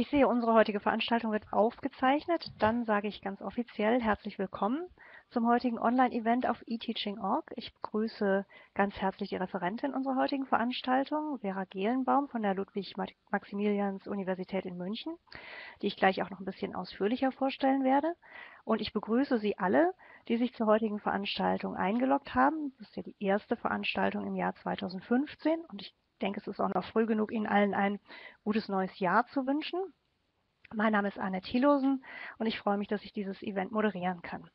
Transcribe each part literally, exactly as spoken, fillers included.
Ich sehe, unsere heutige Veranstaltung wird aufgezeichnet. Dann sage ich ganz offiziell herzlich willkommen zum heutigen Online-Event auf e Teaching Punkt org. Ich begrüße ganz herzlich die Referentin unserer heutigen Veranstaltung, Vera Gehlen-Baum von der Ludwig-Maximilians-Universität in München, die ich gleich auch noch ein bisschen ausführlicher vorstellen werde. Und ich begrüße Sie alle, die sich zur heutigen Veranstaltung eingeloggt haben. Das ist ja die erste Veranstaltung im Jahr zweitausendfünfzehn und ich Ich denke, es ist auch noch früh genug, Ihnen allen ein gutes neues Jahr zu wünschen. Mein Name ist Arne Thillosen und ich freue mich, dass ich dieses Event moderieren kann.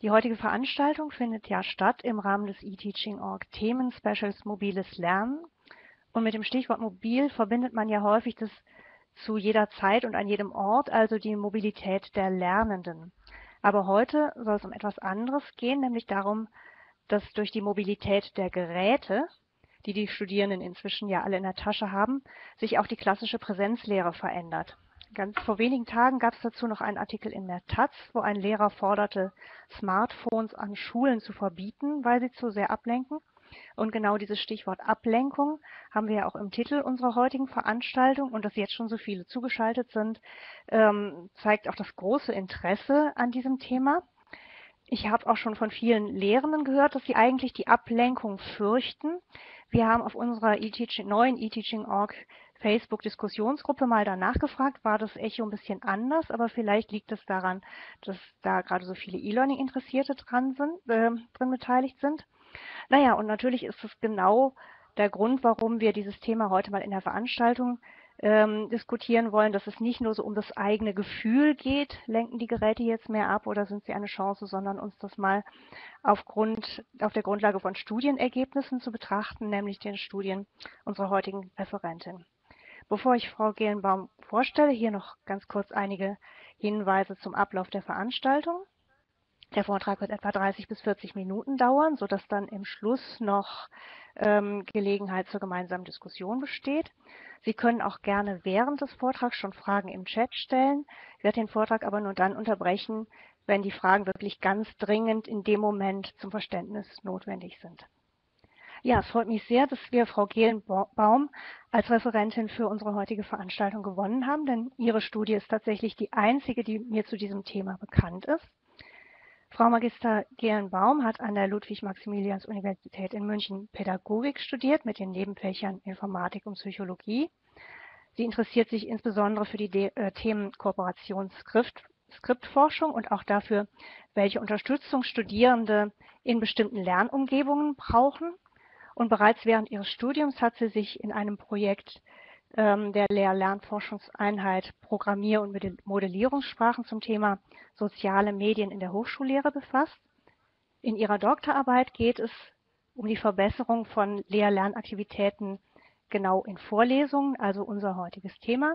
Die heutige Veranstaltung findet ja statt im Rahmen des e Teaching Punkt org Themen-Specials Mobiles Lernen. Und mit dem Stichwort mobil verbindet man ja häufig das zu jeder Zeit und an jedem Ort, also die Mobilität der Lernenden. Aber heute soll es um etwas anderes gehen, nämlich darum, dass durch die Mobilität der Geräte, die die Studierenden inzwischen ja alle in der Tasche haben, sich auch die klassische Präsenzlehre verändert. Ganz vor wenigen Tagen gab es dazu noch einen Artikel in der Taz, wo ein Lehrer forderte, Smartphones an Schulen zu verbieten, weil sie zu sehr ablenken. Und genau dieses Stichwort Ablenkung haben wir ja auch im Titel unserer heutigen Veranstaltung. Und dass jetzt schon so viele zugeschaltet sind, ähm, zeigt auch das große Interesse an diesem Thema. Ich habe auch schon von vielen Lehrenden gehört, dass sie eigentlich die Ablenkung fürchten. Wir haben auf unserer e neuen e Teaching Punkt org Facebook-Diskussionsgruppe mal danach gefragt, war das Echo ein bisschen anders, aber vielleicht liegt es daran, dass da gerade so viele E-Learning-Interessierte dran sind, äh, drin beteiligt sind. Naja, und natürlich ist es genau der Grund, warum wir dieses Thema heute mal in der Veranstaltung ähm, diskutieren wollen, dass es nicht nur so um das eigene Gefühl geht, lenken die Geräte jetzt mehr ab oder sind sie eine Chance, sondern uns das mal aufgrund, auf der Grundlage von Studienergebnissen zu betrachten, nämlich den Studien unserer heutigen Referentin. Bevor ich Frau Gehlen-Baum vorstelle, hier noch ganz kurz einige Hinweise zum Ablauf der Veranstaltung. Der Vortrag wird etwa dreißig bis vierzig Minuten dauern, sodass dann im Schluss noch ähm, Gelegenheit zur gemeinsamen Diskussion besteht. Sie können auch gerne während des Vortrags schon Fragen im Chat stellen. Ich werde den Vortrag aber nur dann unterbrechen, wenn die Fragen wirklich ganz dringend in dem Moment zum Verständnis notwendig sind. Ja, es freut mich sehr, dass wir Frau Gehlen-Baum als Referentin für unsere heutige Veranstaltung gewonnen haben, denn ihre Studie ist tatsächlich die einzige, die mir zu diesem Thema bekannt ist. Frau Magister Gehlen-Baum hat an der Ludwig-Maximilians-Universität in München Pädagogik studiert mit den Nebenfächern Informatik und Psychologie. Sie interessiert sich insbesondere für die De äh, Themen Kooperationsskript-Skriptforschung und auch dafür, welche Unterstützung Studierende in bestimmten Lernumgebungen brauchen. Und bereits während ihres Studiums hat sie sich in einem Projekt der Lehr-Lernforschungseinheit Programmier- und Modellierungssprachen zum Thema soziale Medien in der Hochschullehre befasst. In ihrer Doktorarbeit geht es um die Verbesserung von Lehr-Lernaktivitäten genau in Vorlesungen, also unser heutiges Thema.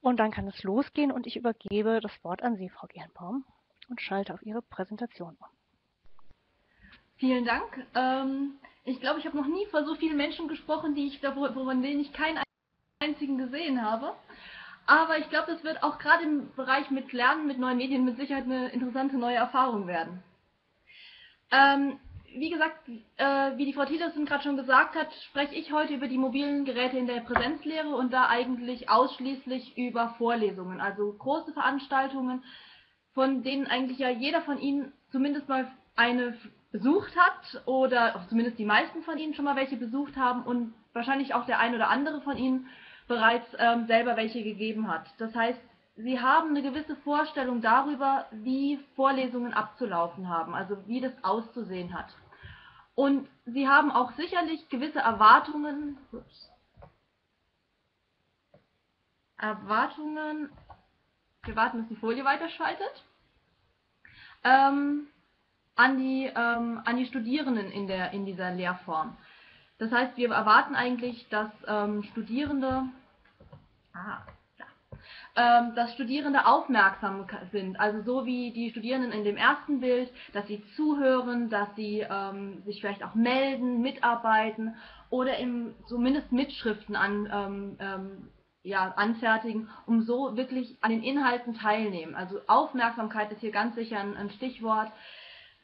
Und dann kann es losgehen und ich übergebe das Wort an Sie, Frau Gehlen-Baum, und schalte auf Ihre Präsentation um. Vielen Dank. Ähm, ich glaube, ich habe noch nie vor so vielen Menschen gesprochen, die ich von denen ich keinen einzigen gesehen habe. Aber ich glaube, das wird auch gerade im Bereich mit Lernen, mit neuen Medien mit Sicherheit eine interessante neue Erfahrung werden. Ähm, wie gesagt, äh, wie die Frau Tiedersen gerade schon gesagt hat, spreche ich heute über die mobilen Geräte in der Präsenzlehre und da eigentlich ausschließlich über Vorlesungen, also große Veranstaltungen, von denen eigentlich ja jeder von Ihnen zumindest mal eine besucht hat oder zumindest die meisten von Ihnen schon mal welche besucht haben und wahrscheinlich auch der ein oder andere von Ihnen bereits ähm, selber welche gegeben hat. Das heißt, Sie haben eine gewisse Vorstellung darüber, wie Vorlesungen abzulaufen haben, also wie das auszusehen hat. Und Sie haben auch sicherlich gewisse Erwartungen, ups, Erwartungen, wir warten, bis die Folie weiterschaltet, ähm, an, die, ähm, an die Studierenden in, der, in dieser Lehrform. Das heißt, wir erwarten eigentlich, dass ähm, Studierende, ah, da, ähm, dass Studierende aufmerksam sind, also so wie die Studierenden in dem ersten Bild, dass sie zuhören, dass sie ähm, sich vielleicht auch melden, mitarbeiten oder im, zumindest Mitschriften an, ähm, ähm, ja, anfertigen, um so wirklich an den Inhalten teilnehmen. Also Aufmerksamkeit ist hier ganz sicher ein, ein Stichwort,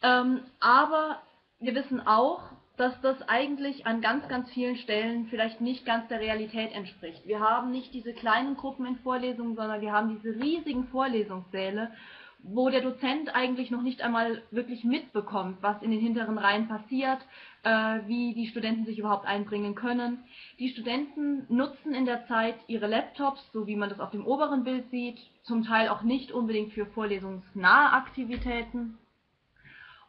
ähm, aber wir wissen auch, dass das eigentlich an ganz, ganz vielen Stellen vielleicht nicht ganz der Realität entspricht. Wir haben nicht diese kleinen Gruppen in Vorlesungen, sondern wir haben diese riesigen Vorlesungssäle, wo der Dozent eigentlich noch nicht einmal wirklich mitbekommt, was in den hinteren Reihen passiert, äh, wie die Studenten sich überhaupt einbringen können. Die Studenten nutzen in der Zeit ihre Laptops, so wie man das auf dem oberen Bild sieht, zum Teil auch nicht unbedingt für vorlesungsnahe Aktivitäten.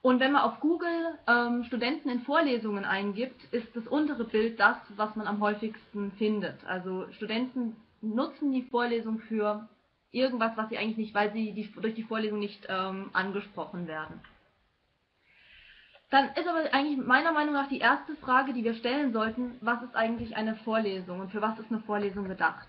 Und wenn man auf Google ähm, Studenten in Vorlesungen eingibt, ist das untere Bild das, was man am häufigsten findet. Also Studenten nutzen die Vorlesung für irgendwas, was sie eigentlich nicht, weil sie die, durch die Vorlesung nicht ähm, angesprochen werden. Dann ist aber eigentlich meiner Meinung nach die erste Frage, die wir stellen sollten, was ist eigentlich eine Vorlesung und für was ist eine Vorlesung gedacht?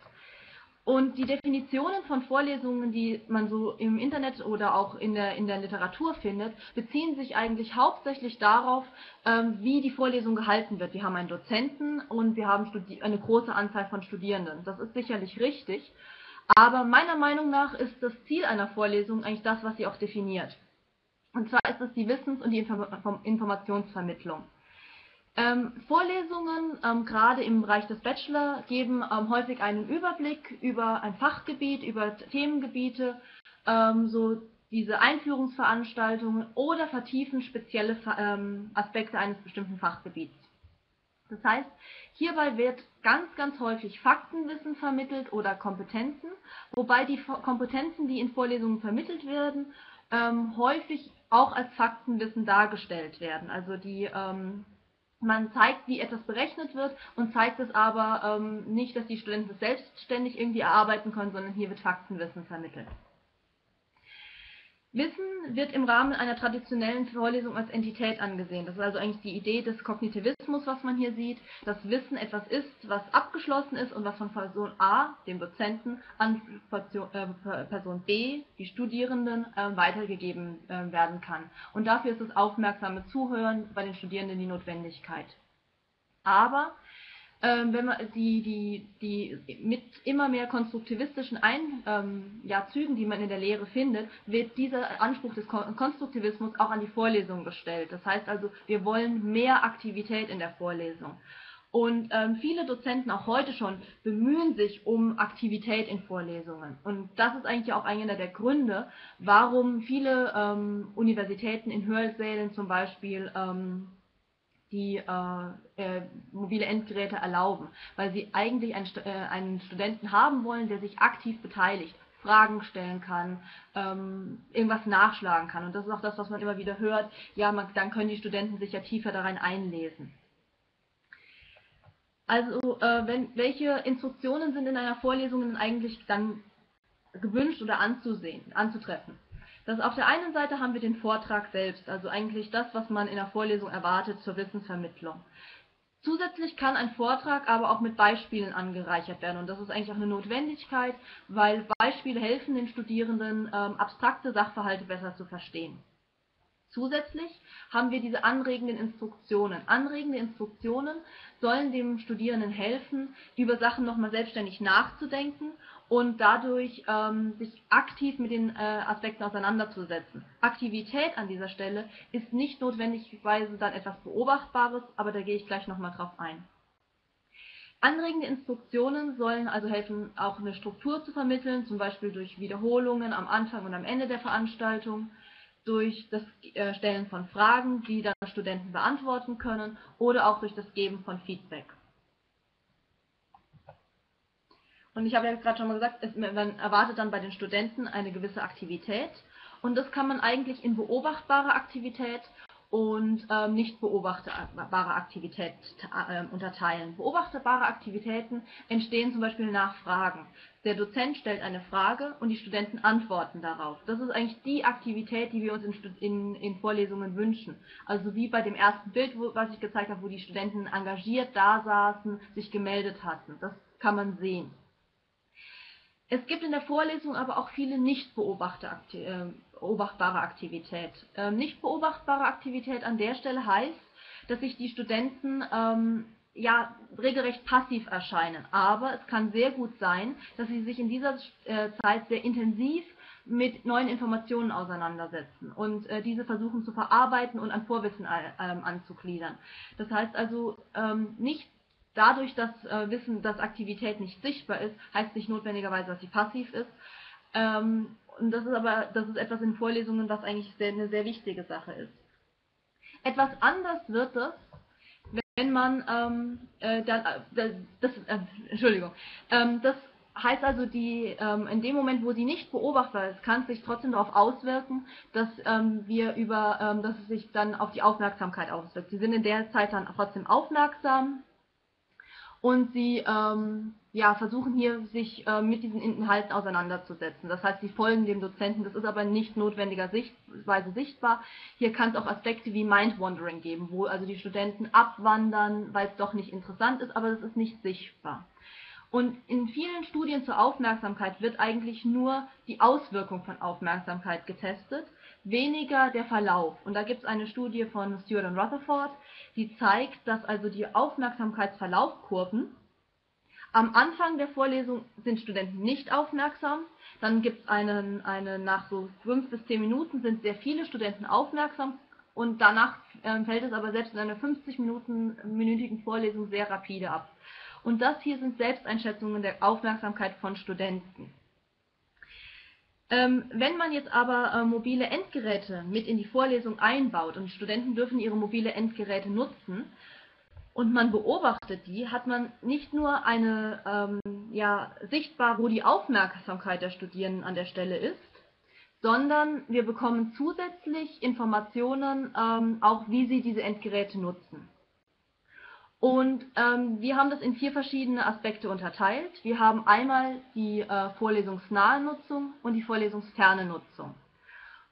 Und die Definitionen von Vorlesungen, die man so im Internet oder auch in der, in der Literatur findet, beziehen sich eigentlich hauptsächlich darauf, ähm, wie die Vorlesung gehalten wird. Wir haben einen Dozenten und wir haben Studi- eine große Anzahl von Studierenden. Das ist sicherlich richtig, aber meiner Meinung nach ist das Ziel einer Vorlesung eigentlich das, was sie auch definiert. Und zwar ist es die Wissens- und die Inform- Informationsvermittlung. Ähm, Vorlesungen, ähm, gerade im Bereich des Bachelor, geben ähm, häufig einen Überblick über ein Fachgebiet, über Themengebiete, ähm, so diese Einführungsveranstaltungen oder vertiefen spezielle ähm, Aspekte eines bestimmten Fachgebiets. Das heißt, hierbei wird ganz, ganz häufig Faktenwissen vermittelt oder Kompetenzen, wobei die Kompetenzen, die in Vorlesungen vermittelt werden, ähm, häufig auch als Faktenwissen dargestellt werden. Also die ähm, Man zeigt, wie etwas berechnet wird und zeigt es aber ähm, nicht, dass die Studenten das selbstständig irgendwie erarbeiten können, sondern hier wird Faktenwissen vermittelt. Wissen wird im Rahmen einer traditionellen Vorlesung als Entität angesehen. Das ist also eigentlich die Idee des Kognitivismus, was man hier sieht, dass Wissen etwas ist, was abgeschlossen ist und was von Person A, dem Dozenten, an Person B, die Studierenden, weitergegeben werden kann. Und dafür ist das aufmerksame Zuhören bei den Studierenden die Notwendigkeit. Aber wenn man die, die, die mit immer mehr konstruktivistischen Ein, ähm, ja, Zügen, die man in der Lehre findet, wird dieser Anspruch des Konstruktivismus auch an die Vorlesung gestellt. Das heißt also, wir wollen mehr Aktivität in der Vorlesung. Und ähm, viele Dozenten auch heute schon bemühen sich um Aktivität in Vorlesungen. Und das ist eigentlich auch einer der Gründe, warum viele ähm, Universitäten in Hörsälen zum Beispiel ähm, die äh, äh, mobile Endgeräte erlauben, weil sie eigentlich einen, äh, einen Studenten haben wollen, der sich aktiv beteiligt, Fragen stellen kann, ähm, irgendwas nachschlagen kann. Und das ist auch das, was man immer wieder hört. Ja, man, dann können die Studenten sich ja tiefer darin einlesen. Also, äh, wenn, welche Instruktionen sind in einer Vorlesung denn eigentlich dann gewünscht oder anzusehen, anzutreffen? Das auf der einen Seite haben wir den Vortrag selbst, also eigentlich das, was man in der Vorlesung erwartet zur Wissensvermittlung. Zusätzlich kann ein Vortrag aber auch mit Beispielen angereichert werden und das ist eigentlich auch eine Notwendigkeit, weil Beispiele helfen den Studierenden, ähm, abstrakte Sachverhalte besser zu verstehen. Zusätzlich haben wir diese anregenden Instruktionen. Anregende Instruktionen sollen dem Studierenden helfen, über Sachen nochmal selbstständig nachzudenken und dadurch ähm, sich aktiv mit den äh, Aspekten auseinanderzusetzen. Aktivität an dieser Stelle ist nicht notwendigerweise dann etwas Beobachtbares, aber da gehe ich gleich nochmal drauf ein. Anregende Instruktionen sollen also helfen, auch eine Struktur zu vermitteln, zum Beispiel durch Wiederholungen am Anfang und am Ende der Veranstaltung, durch das äh, Stellen von Fragen, die dann Studenten beantworten können, oder auch durch das Geben von Feedback. Und ich habe ja gerade schon mal gesagt, es, man erwartet dann bei den Studenten eine gewisse Aktivität und das kann man eigentlich in beobachtbare Aktivität und ähm, nicht beobachtbare Aktivität äh, unterteilen. Beobachtbare Aktivitäten entstehen zum Beispiel nach Fragen. Der Dozent stellt eine Frage und die Studenten antworten darauf. Das ist eigentlich die Aktivität, die wir uns in, in, in Vorlesungen wünschen. Also wie bei dem ersten Bild, wo, was ich gezeigt habe, wo die Studenten engagiert da saßen, sich gemeldet hatten. Das kann man sehen. Es gibt in der Vorlesung aber auch viele nicht beobachtbare Aktivität. Nicht beobachtbare Aktivität an der Stelle heißt, dass sich die Studenten ähm, ja, regelrecht passiv erscheinen. Aber es kann sehr gut sein, dass sie sich in dieser Zeit sehr intensiv mit neuen Informationen auseinandersetzen und äh, diese versuchen zu verarbeiten und an Vorwissen ähm, anzugliedern. Das heißt also, ähm, nicht dadurch, dass äh, Wissen, dass Aktivität nicht sichtbar ist, heißt nicht notwendigerweise, dass sie passiv ist. Ähm, und das ist aber, das ist etwas in Vorlesungen, was eigentlich sehr, eine sehr wichtige Sache ist. Etwas anders wird es, wenn man, ähm, äh, da, äh, das, äh, Entschuldigung, ähm, das heißt also, die, ähm, in dem Moment, wo sie nicht beobachtbar ist, kann es sich trotzdem darauf auswirken, dass ähm, wir über, ähm, dass es sich dann auf die Aufmerksamkeit auswirkt. Sie sind in der Zeit dann trotzdem aufmerksam und sie ähm, ja, versuchen hier, sich äh, mit diesen Inhalten auseinanderzusetzen. Das heißt, sie folgen dem Dozenten, das ist aber nicht notwendigerweise sichtbar. Hier kann es auch Aspekte wie Mind-Wandering geben, wo also die Studenten abwandern, weil es doch nicht interessant ist, aber es ist nicht sichtbar. Und in vielen Studien zur Aufmerksamkeit wird eigentlich nur die Auswirkung von Aufmerksamkeit getestet, weniger der Verlauf. Und da gibt es eine Studie von Stuart und Rutherford, die zeigt, dass also die Aufmerksamkeitsverlaufkurven am Anfang der Vorlesung sind Studenten nicht aufmerksam, dann gibt es einen, eine, nach so fünf bis zehn Minuten sind sehr viele Studenten aufmerksam und danach äh, fällt es aber selbst in einer fünfzig-minütigen Vorlesung sehr rapide ab. Und das hier sind Selbsteinschätzungen der Aufmerksamkeit von Studenten. Ähm, wenn man jetzt aber äh, mobile Endgeräte mit in die Vorlesung einbaut und Studenten dürfen ihre mobile Endgeräte nutzen und man beobachtet die, hat man nicht nur eine ähm, ja, sichtbar, wo die Aufmerksamkeit der Studierenden an der Stelle ist, sondern wir bekommen zusätzlich Informationen, ähm, auch wie sie diese Endgeräte nutzen. Und ähm, wir haben das in vier verschiedene Aspekte unterteilt. Wir haben einmal die äh, vorlesungsnahe Nutzung und die vorlesungsferne Nutzung.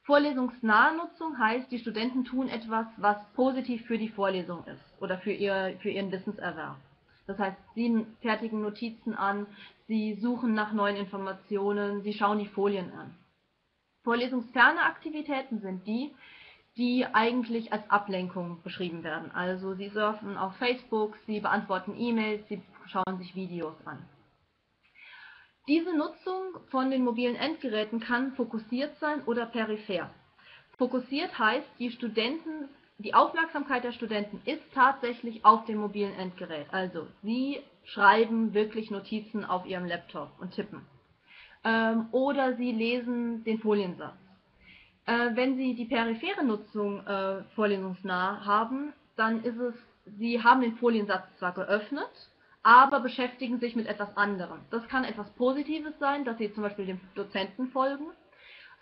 Vorlesungsnahe Nutzung heißt, die Studenten tun etwas, was positiv für die Vorlesung ist oder für, ihr, für ihren Wissenserwerb. Das heißt, sie fertigen Notizen an, sie suchen nach neuen Informationen, sie schauen die Folien an. Vorlesungsferne Aktivitäten sind die, die eigentlich als Ablenkung beschrieben werden. Also sie surfen auf Facebook, sie beantworten E-Mails, sie schauen sich Videos an. Diese Nutzung von den mobilen Endgeräten kann fokussiert sein oder peripher. Fokussiert heißt, die Studenten, die Aufmerksamkeit der Studenten ist tatsächlich auf dem mobilen Endgerät. Also sie schreiben wirklich Notizen auf ihrem Laptop und tippen. Ähm, oder sie lesen den Foliensatz. Wenn Sie die periphere Nutzung äh, vorlesungsnah haben, dann ist es, Sie haben den Foliensatz zwar geöffnet, aber beschäftigen sich mit etwas anderem. Das kann etwas Positives sein, dass Sie zum Beispiel dem Dozenten folgen.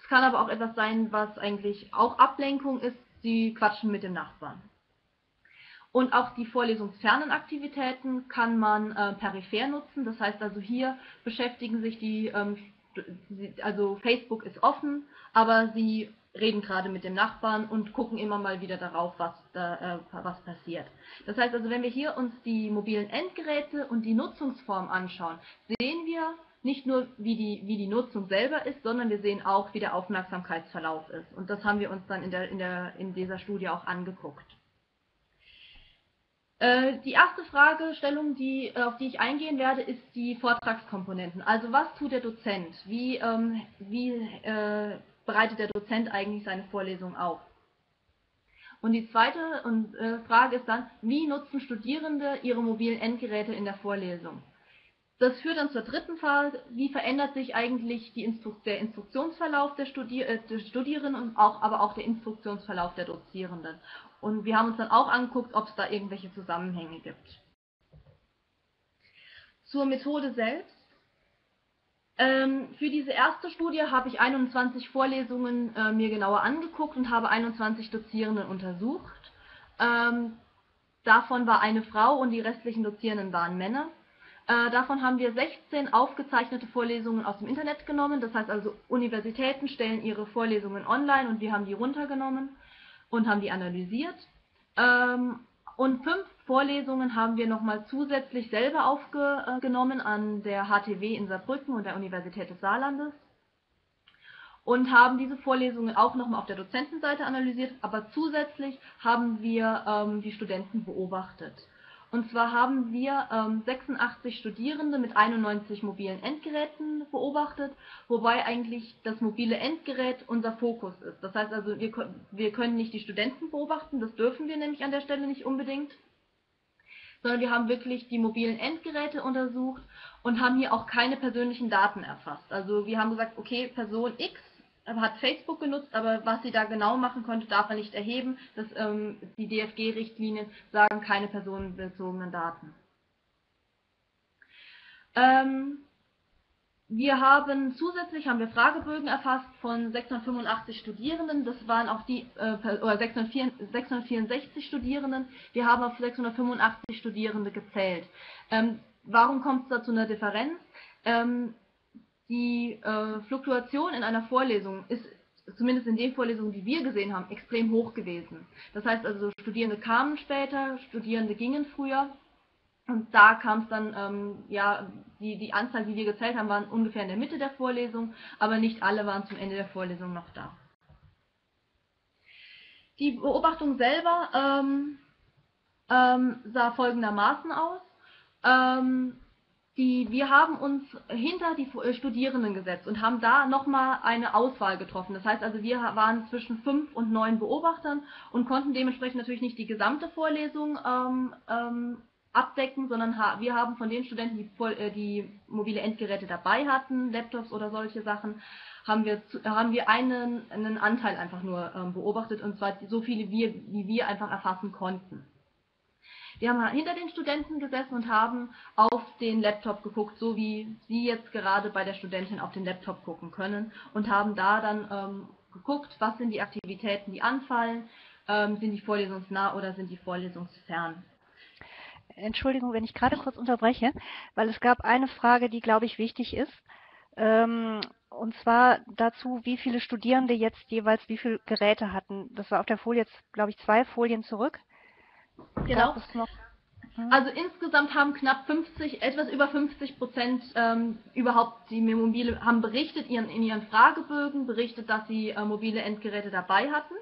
Es kann aber auch etwas sein, was eigentlich auch Ablenkung ist, Sie quatschen mit dem Nachbarn. Und auch die vorlesungsfernen Aktivitäten kann man äh, peripher nutzen. Das heißt also, hier beschäftigen sich die ähm, also Facebook ist offen, aber sie reden gerade mit dem Nachbarn und gucken immer mal wieder darauf, was, da, äh, was passiert. Das heißt also, wenn wir hier uns die mobilen Endgeräte und die Nutzungsform anschauen, sehen wir nicht nur, wie die, wie die Nutzung selber ist, sondern wir sehen auch, wie der Aufmerksamkeitsverlauf ist. Und das haben wir uns dann in, der, in, der, in dieser Studie auch angeguckt. Die erste Fragestellung, die, auf die ich eingehen werde, ist die Vortragskomponenten. Also was tut der Dozent? Wie, ähm, wie äh, bereitet der Dozent eigentlich seine Vorlesung auf? Und die zweite und, äh, Frage ist dann, wie nutzen Studierende ihre mobilen Endgeräte in der Vorlesung? Das führt dann zur dritten Frage, wie verändert sich eigentlich die Instru der Instruktionsverlauf der, Studi äh, der Studierenden und auch, aber auch der Instruktionsverlauf der Dozierenden? Und wir haben uns dann auch angeguckt, ob es da irgendwelche Zusammenhänge gibt. Zur Methode selbst. Ähm, für diese erste Studie habe ich einundzwanzig Vorlesungen äh, mir genauer angeguckt und habe einundzwanzig Dozierenden untersucht. Ähm, davon war eine Frau und die restlichen Dozierenden waren Männer. Äh, davon haben wir sechzehn aufgezeichnete Vorlesungen aus dem Internet genommen. Das heißt also, Universitäten stellen ihre Vorlesungen online und wir haben die runtergenommen und haben die analysiert. Und fünf Vorlesungen haben wir nochmal zusätzlich selber aufgenommen an der H T W in Saarbrücken und der Universität des Saarlandes und haben diese Vorlesungen auch nochmal auf der Dozentenseite analysiert, aber zusätzlich haben wir die Studenten beobachtet. Und zwar haben wir ähm, sechsundachtzig Studierende mit einundneunzig mobilen Endgeräten beobachtet, wobei eigentlich das mobile Endgerät unser Fokus ist. Das heißt also, wir, wir können nicht die Studenten beobachten, das dürfen wir nämlich an der Stelle nicht unbedingt, sondern wir haben wirklich die mobilen Endgeräte untersucht und haben hier auch keine persönlichen Daten erfasst. Also wir haben gesagt, okay, Person X hat Facebook genutzt, aber was sie da genau machen konnte, darf man nicht erheben. Das, ähm, die D F G-Richtlinien sagen keine personenbezogenen Daten. Ähm, wir haben zusätzlich haben wir Fragebögen erfasst von sechshundertfünfundachtzig Studierenden. Das waren auch die äh, oder sechshundertvierundsechzig Studierenden. Wir haben auf sechshundertfünfundachtzig Studierende gezählt. Ähm, warum kommt es da zu einer Differenz? Ähm, Die äh, Fluktuation in einer Vorlesung ist, zumindest in den Vorlesungen, die wir gesehen haben, extrem hoch gewesen. Das heißt also, Studierende kamen später, Studierende gingen früher und da kam es dann, ähm, ja, die, die Anzahl, die wir gezählt haben, waren ungefähr in der Mitte der Vorlesung, aber nicht alle waren zum Ende der Vorlesung noch da. Die Beobachtung selber ähm, ähm, sah folgendermaßen aus. Ähm, Die, wir haben uns hinter die Studierenden gesetzt und haben da nochmal eine Auswahl getroffen. Das heißt also, wir waren zwischen fünf und neun Beobachtern und konnten dementsprechend natürlich nicht die gesamte Vorlesung ähm, ähm, abdecken, sondern wir haben von den Studenten, die, die mobile Endgeräte dabei hatten, Laptops oder solche Sachen, haben wir, haben wir einen, einen Anteil einfach nur ähm, beobachtet, und zwar so viele, wie, wie wir einfach erfassen konnten. Wir haben hinter den Studenten gesessen und haben auf den Laptop geguckt, so wie Sie jetzt gerade bei der Studentin auf den Laptop gucken können, und haben da dann ähm, geguckt, was sind die Aktivitäten, die anfallen, ähm, sind die vorlesungsnah oder sind die vorlesungsfern. Entschuldigung, wenn ich gerade kurz unterbreche, weil es gab eine Frage, die, glaube ich, wichtig ist, ähm, und zwar dazu, wie viele Studierende jetzt jeweils wie viele Geräte hatten. Das war auf der Folie, jetzt, glaube ich, zwei Folien zurück. Genau. Also insgesamt haben knapp fünfzig, etwas über fünfzig Prozent ähm, überhaupt die mobile, haben berichtet ihren, in ihren Fragebögen, berichtet, dass sie äh, mobile Endgeräte dabei hatten.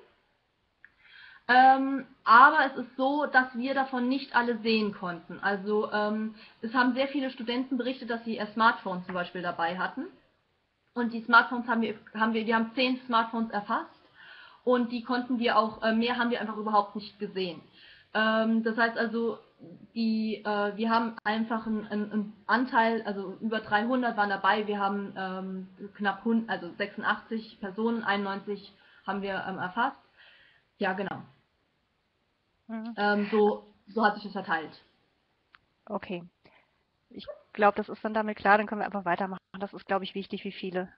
Ähm, aber es ist so, dass wir davon nicht alle sehen konnten. Also ähm, es haben sehr viele Studenten berichtet, dass sie ihr Smartphone zum Beispiel dabei hatten. Und die Smartphones haben wir, haben wir, wir haben zehn Smartphones erfasst und die konnten wir auch, äh, mehr haben wir einfach überhaupt nicht gesehen. Das heißt also, die, äh, wir haben einfach einen, einen Anteil, also über dreihundert waren dabei, wir haben ähm, knapp hundert, also sechsundachtzig Personen, einundneunzig haben wir ähm, erfasst. Ja, genau. Mhm. Ähm, so, so hat sich das verteilt. Okay. Ich glaube, das ist dann damit klar, dann können wir einfach weitermachen. Das ist, glaube ich, wichtig, wie viele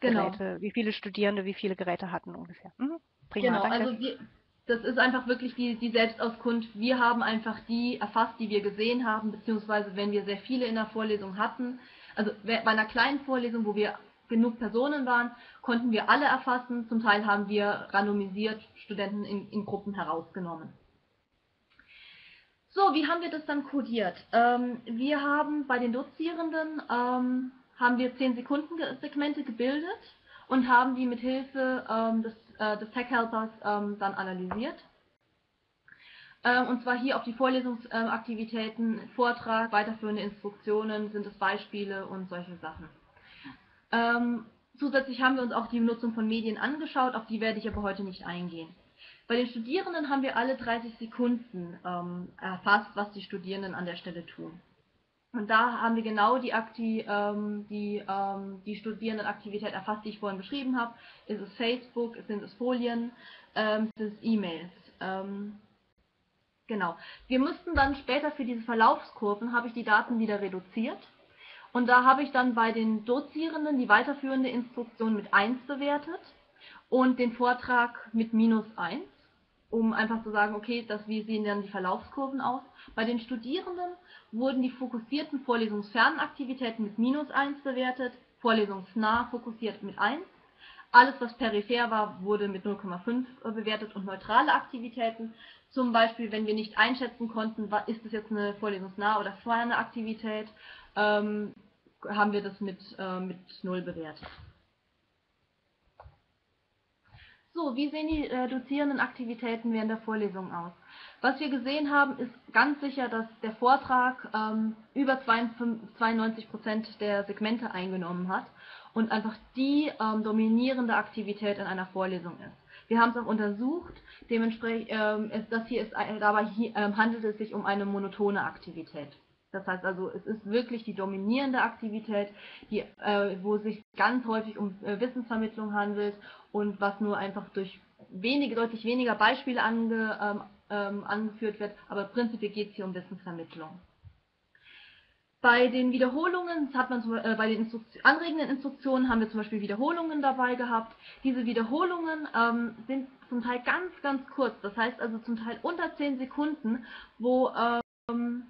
Geräte, genau. wie viele Studierende, wie viele Geräte hatten ungefähr. Mhm. Prima, genau, danke. Also wir, das ist einfach wirklich die, die Selbstauskunft. Wir haben einfach die erfasst, die wir gesehen haben, beziehungsweise wenn wir sehr viele in der Vorlesung hatten. Also bei einer kleinen Vorlesung, wo wir genug Personen waren, konnten wir alle erfassen. Zum Teil haben wir randomisiert Studenten in, in Gruppen herausgenommen. So, wie haben wir das dann kodiert? Ähm, wir haben bei den Dozierenden ähm, haben wir zehn-Sekunden-Segmente gebildet und haben die mit Hilfe ähm, des des Tech-Helpers ähm, dann analysiert. Ähm, und zwar hier auf die Vorlesungsaktivitäten, ähm, Vortrag, weiterführende Instruktionen, sind es Beispiele und solche Sachen. Ähm, zusätzlich haben wir uns auch die Nutzung von Medien angeschaut, auf die werde ich aber heute nicht eingehen. Bei den Studierenden haben wir alle dreißig Sekunden ähm, erfasst, was die Studierenden an der Stelle tun. Und da haben wir genau die, Akti, ähm, die, ähm, die Studierendenaktivität erfasst, die ich vorhin beschrieben habe. Ist es Facebook, sind es Folien, ähm, sind es E-Mails. Ähm, genau. Wir müssten dann später für diese Verlaufskurven, habe ich die Daten wieder reduziert. Und da habe ich dann bei den Dozierenden die weiterführende Instruktion mit eins bewertet und den Vortrag mit minus eins, um einfach zu sagen, okay, das, wie sehen dann die Verlaufskurven aus. Bei den Studierenden wurden die fokussierten vorlesungsfernen Aktivitäten mit minus eins bewertet, vorlesungsnah fokussiert mit eins, alles was peripher war, wurde mit null Komma fünf bewertet und neutrale Aktivitäten, zum Beispiel wenn wir nicht einschätzen konnten, ist es jetzt eine vorlesungsnahe oder ferne Aktivität, ähm, haben wir das mit, äh, mit null bewertet. So, wie sehen die äh, Dozierendenaktivitäten während der Vorlesung aus? Was wir gesehen haben, ist ganz sicher, dass der Vortrag ähm, über zweiundneunzig Prozent der Segmente eingenommen hat und einfach die ähm, dominierende Aktivität in einer Vorlesung ist. Wir haben es auch untersucht, dementsprechend ähm, ist das hier ist, äh, dabei hier, ähm, handelt es sich um eine monotone Aktivität. Das heißt also, es ist wirklich die dominierende Aktivität, die, äh, wo es sich ganz häufig um äh, Wissensvermittlung handelt und was nur einfach durch wenige, deutlich weniger Beispiele ange, ähm, ähm, angeführt wird, aber prinzipiell geht es hier um Wissensvermittlung. Bei den Wiederholungen, das hat man zum, äh, bei den Instruktion, anregenden Instruktionen haben wir zum Beispiel Wiederholungen dabei gehabt. Diese Wiederholungen ähm, sind zum Teil ganz, ganz kurz, das heißt also zum Teil unter zehn Sekunden, wo... Ähm,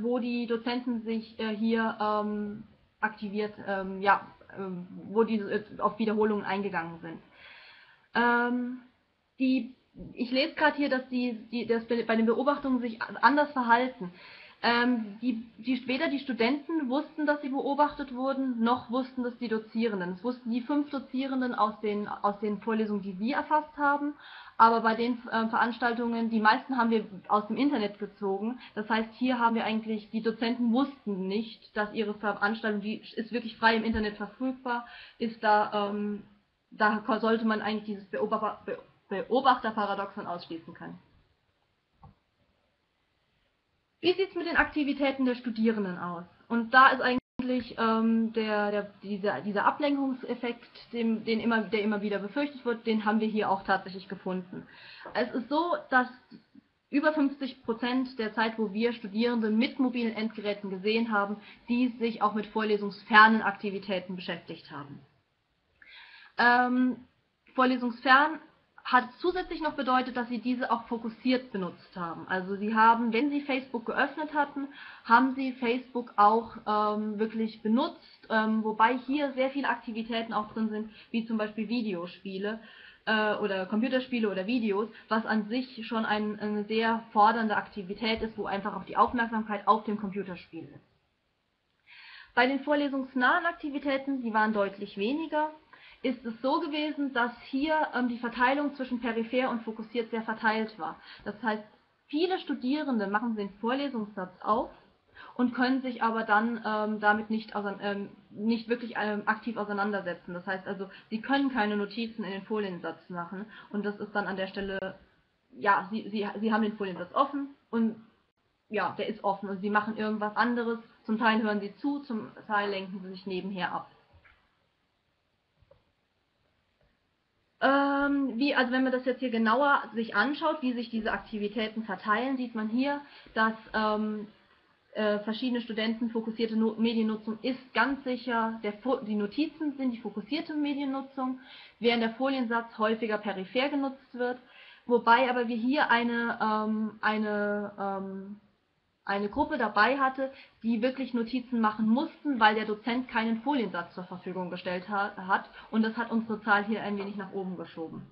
wo die Dozenten sich äh, hier ähm, aktiviert, ähm, ja, ähm, wo die äh, auf Wiederholungen eingegangen sind. Ähm, die, ich lese gerade hier, dass die, die dass bei den Beobachtungen sich anders verhalten. Ähm, die, die, weder die Studenten wussten, dass sie beobachtet wurden, noch wussten das die Dozierenden. Es wussten die fünf Dozierenden aus den, aus den Vorlesungen, die wir erfasst haben, aber bei den äh, Veranstaltungen, die meisten haben wir aus dem Internet gezogen. Das heißt, hier haben wir eigentlich, die Dozenten wussten nicht, dass ihre Veranstaltung, die ist wirklich frei im Internet verfügbar, ist da, ähm, da sollte man eigentlich dieses Beobachter, Beobachterparadoxon ausschließen können. Wie sieht es mit den Aktivitäten der Studierenden aus? Und da ist eigentlich ähm, der, der, dieser, dieser Ablenkungseffekt, dem, den immer, der immer wieder befürchtet wird, den haben wir hier auch tatsächlich gefunden. Es ist so, dass über fünfzig Prozent der Zeit, wo wir Studierende mit mobilen Endgeräten gesehen haben, die sich auch mit vorlesungsfernen Aktivitäten beschäftigt haben. Ähm, vorlesungsfern hat zusätzlich noch bedeutet, dass sie diese auch fokussiert benutzt haben. Also sie haben, wenn sie Facebook geöffnet hatten, haben sie Facebook auch ähm, wirklich benutzt, ähm, wobei hier sehr viele Aktivitäten auch drin sind, wie zum Beispiel Videospiele äh, oder Computerspiele oder Videos, was an sich schon ein, eine sehr fordernde Aktivität ist, wo einfach auch die Aufmerksamkeit auf dem Computerspiel ist. Bei den vorlesungsnahen Aktivitäten, die waren deutlich weniger, ist es so gewesen, dass hier ähm, die Verteilung zwischen peripher und fokussiert sehr verteilt war. Das heißt, viele Studierende machen den Vorlesungssatz auf und können sich aber dann ähm, damit nicht, ähm, nicht wirklich ähm, aktiv auseinandersetzen. Das heißt also, sie können keine Notizen in den Foliensatz machen und das ist dann an der Stelle, ja, sie, sie, sie haben den Foliensatz offen und ja, der ist offen und sie machen irgendwas anderes. Zum Teil hören sie zu, zum Teil lenken sie sich nebenher ab. Ähm, wie, also wenn man das jetzt hier genauer sich anschaut, wie sich diese Aktivitäten verteilen, sieht man hier, dass ähm, äh, verschiedene Studenten fokussierte no Mediennutzung ist ganz sicher, der Fo die Notizen sind die fokussierte Mediennutzung, während der Foliensatz häufiger peripher genutzt wird, wobei aber wir hier eine, ähm, eine, ähm, eine Gruppe dabei hatte, die wirklich Notizen machen mussten, weil der Dozent keinen Foliensatz zur Verfügung gestellt ha hat und das hat unsere Zahl hier ein wenig nach oben geschoben.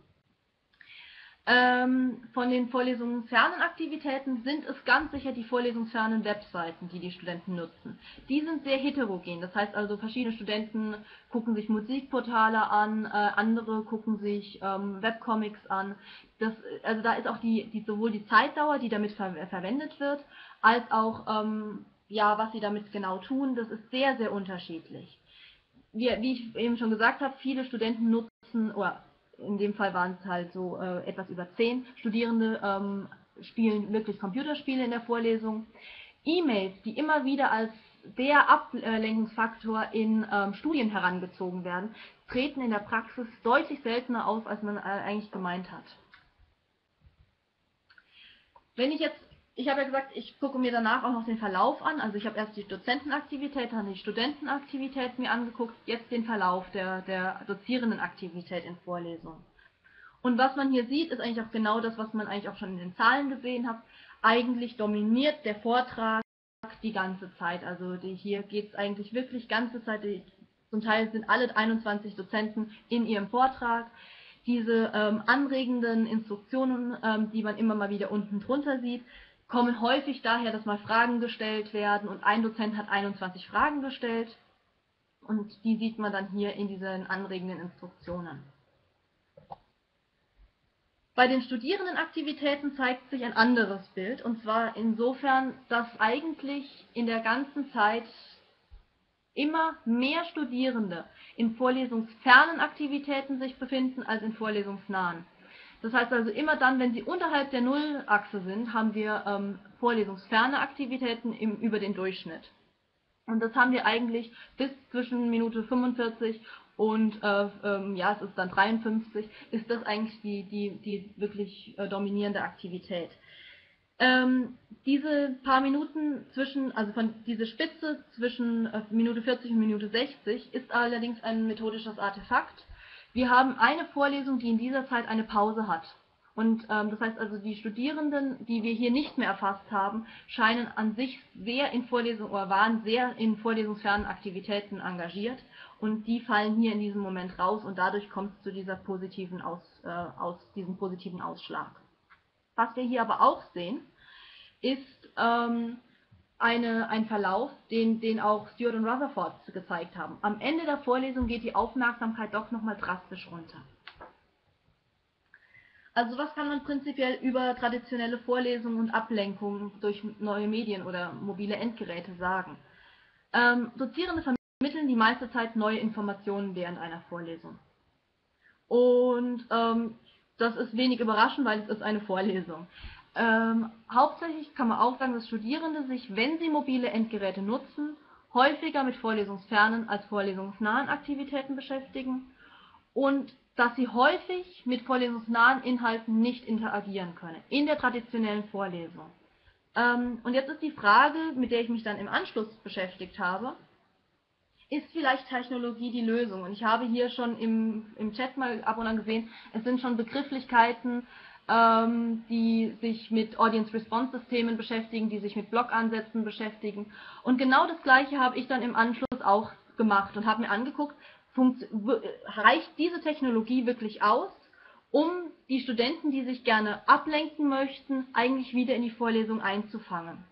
Ähm, von den vorlesungsfernen Aktivitäten sind es ganz sicher die vorlesungsfernen Webseiten, die die Studenten nutzen. Die sind sehr heterogen, das heißt also verschiedene Studenten gucken sich Musikportale an, äh, andere gucken sich ähm, Webcomics an. Das, also da ist auch die, die, sowohl die Zeitdauer, die damit ver verwendet wird, als auch, ähm, ja, was sie damit genau tun, das ist sehr, sehr unterschiedlich. Wie, wie ich eben schon gesagt habe, viele Studenten nutzen, oder in dem Fall waren es halt so äh, etwas über zehn Studierende, ähm, spielen wirklich Computerspiele in der Vorlesung. E-Mails, die immer wieder als der Ablenkungsfaktor in ähm, Studien herangezogen werden, treten in der Praxis deutlich seltener auf, als man äh, eigentlich gemeint hat. Wenn ich jetzt Ich habe ja gesagt, ich gucke mir danach auch noch den Verlauf an. Also ich habe erst die Dozentenaktivität, dann die Studentenaktivität mir angeguckt, jetzt den Verlauf der, der Dozierendenaktivität in Vorlesungen. Und was man hier sieht, ist eigentlich auch genau das, was man eigentlich auch schon in den Zahlen gesehen hat. Eigentlich dominiert der Vortrag die ganze Zeit. Also die, hier geht es eigentlich wirklich ganze Zeit. Die, zum Teil sind alle einundzwanzig Dozenten in ihrem Vortrag. Diese ähm, anregenden Instruktionen, ähm, die man immer mal wieder unten drunter sieht, kommen häufig daher, dass mal Fragen gestellt werden und ein Dozent hat einundzwanzig Fragen gestellt und die sieht man dann hier in diesen anregenden Instruktionen. Bei den Studierendenaktivitäten zeigt sich ein anderes Bild, und zwar insofern, dass eigentlich in der ganzen Zeit immer mehr Studierende in vorlesungsfernen Aktivitäten sich befinden als in vorlesungsnahen. Das heißt also, immer dann, wenn sie unterhalb der Nullachse sind, haben wir ähm, vorlesungsferne Aktivitäten im, über den Durchschnitt. Und das haben wir eigentlich bis zwischen Minute fünfundvierzig und äh, ähm, ja, es ist dann dreiundfünfzig, ist das eigentlich die, die, die wirklich äh, dominierende Aktivität. Ähm, diese paar Minuten zwischen, also von diese Spitze zwischen äh, Minute vierzig und Minute sechzig ist allerdings ein methodisches Artefakt. Wir haben eine Vorlesung, die in dieser Zeit eine Pause hat. Und ähm, das heißt also, die Studierenden, die wir hier nicht mehr erfasst haben, scheinen an sich sehr in Vorlesungen oder waren sehr in vorlesungsfernen Aktivitäten engagiert. Und die fallen hier in diesem Moment raus und dadurch kommt es zu dieser positiven Aus, äh, aus diesem positiven Ausschlag. Was wir hier aber auch sehen, ist ähm, eine, ein Verlauf, den, den auch Stuart und Rutherford gezeigt haben. Am Ende der Vorlesung geht die Aufmerksamkeit doch nochmal drastisch runter. Also was kann man prinzipiell über traditionelle Vorlesungen und Ablenkungen durch neue Medien oder mobile Endgeräte sagen? Ähm, Dozierende vermitteln die meiste Zeit neue Informationen während einer Vorlesung. Und ähm, das ist wenig überraschend, weil es ist eine Vorlesung. Ähm, hauptsächlich kann man auch sagen, dass Studierende sich, wenn sie mobile Endgeräte nutzen, häufiger mit vorlesungsfernen als vorlesungsnahen Aktivitäten beschäftigen und dass sie häufig mit vorlesungsnahen Inhalten nicht interagieren können, in der traditionellen Vorlesung. Ähm, und jetzt ist die Frage, mit der ich mich dann im Anschluss beschäftigt habe, ist vielleicht Technologie die Lösung? Und ich habe hier schon im, im Chat mal ab und an gesehen, es sind schon Begrifflichkeiten, ähm, die sich mit Audience-Response-Systemen beschäftigen, die sich mit Blog-Ansätzen beschäftigen. Und genau das Gleiche habe ich dann im Anschluss auch gemacht und habe mir angeguckt, Punkt, reicht diese Technologie wirklich aus, um die Studenten, die sich gerne ablenken möchten, eigentlich wieder in die Vorlesung einzufangen.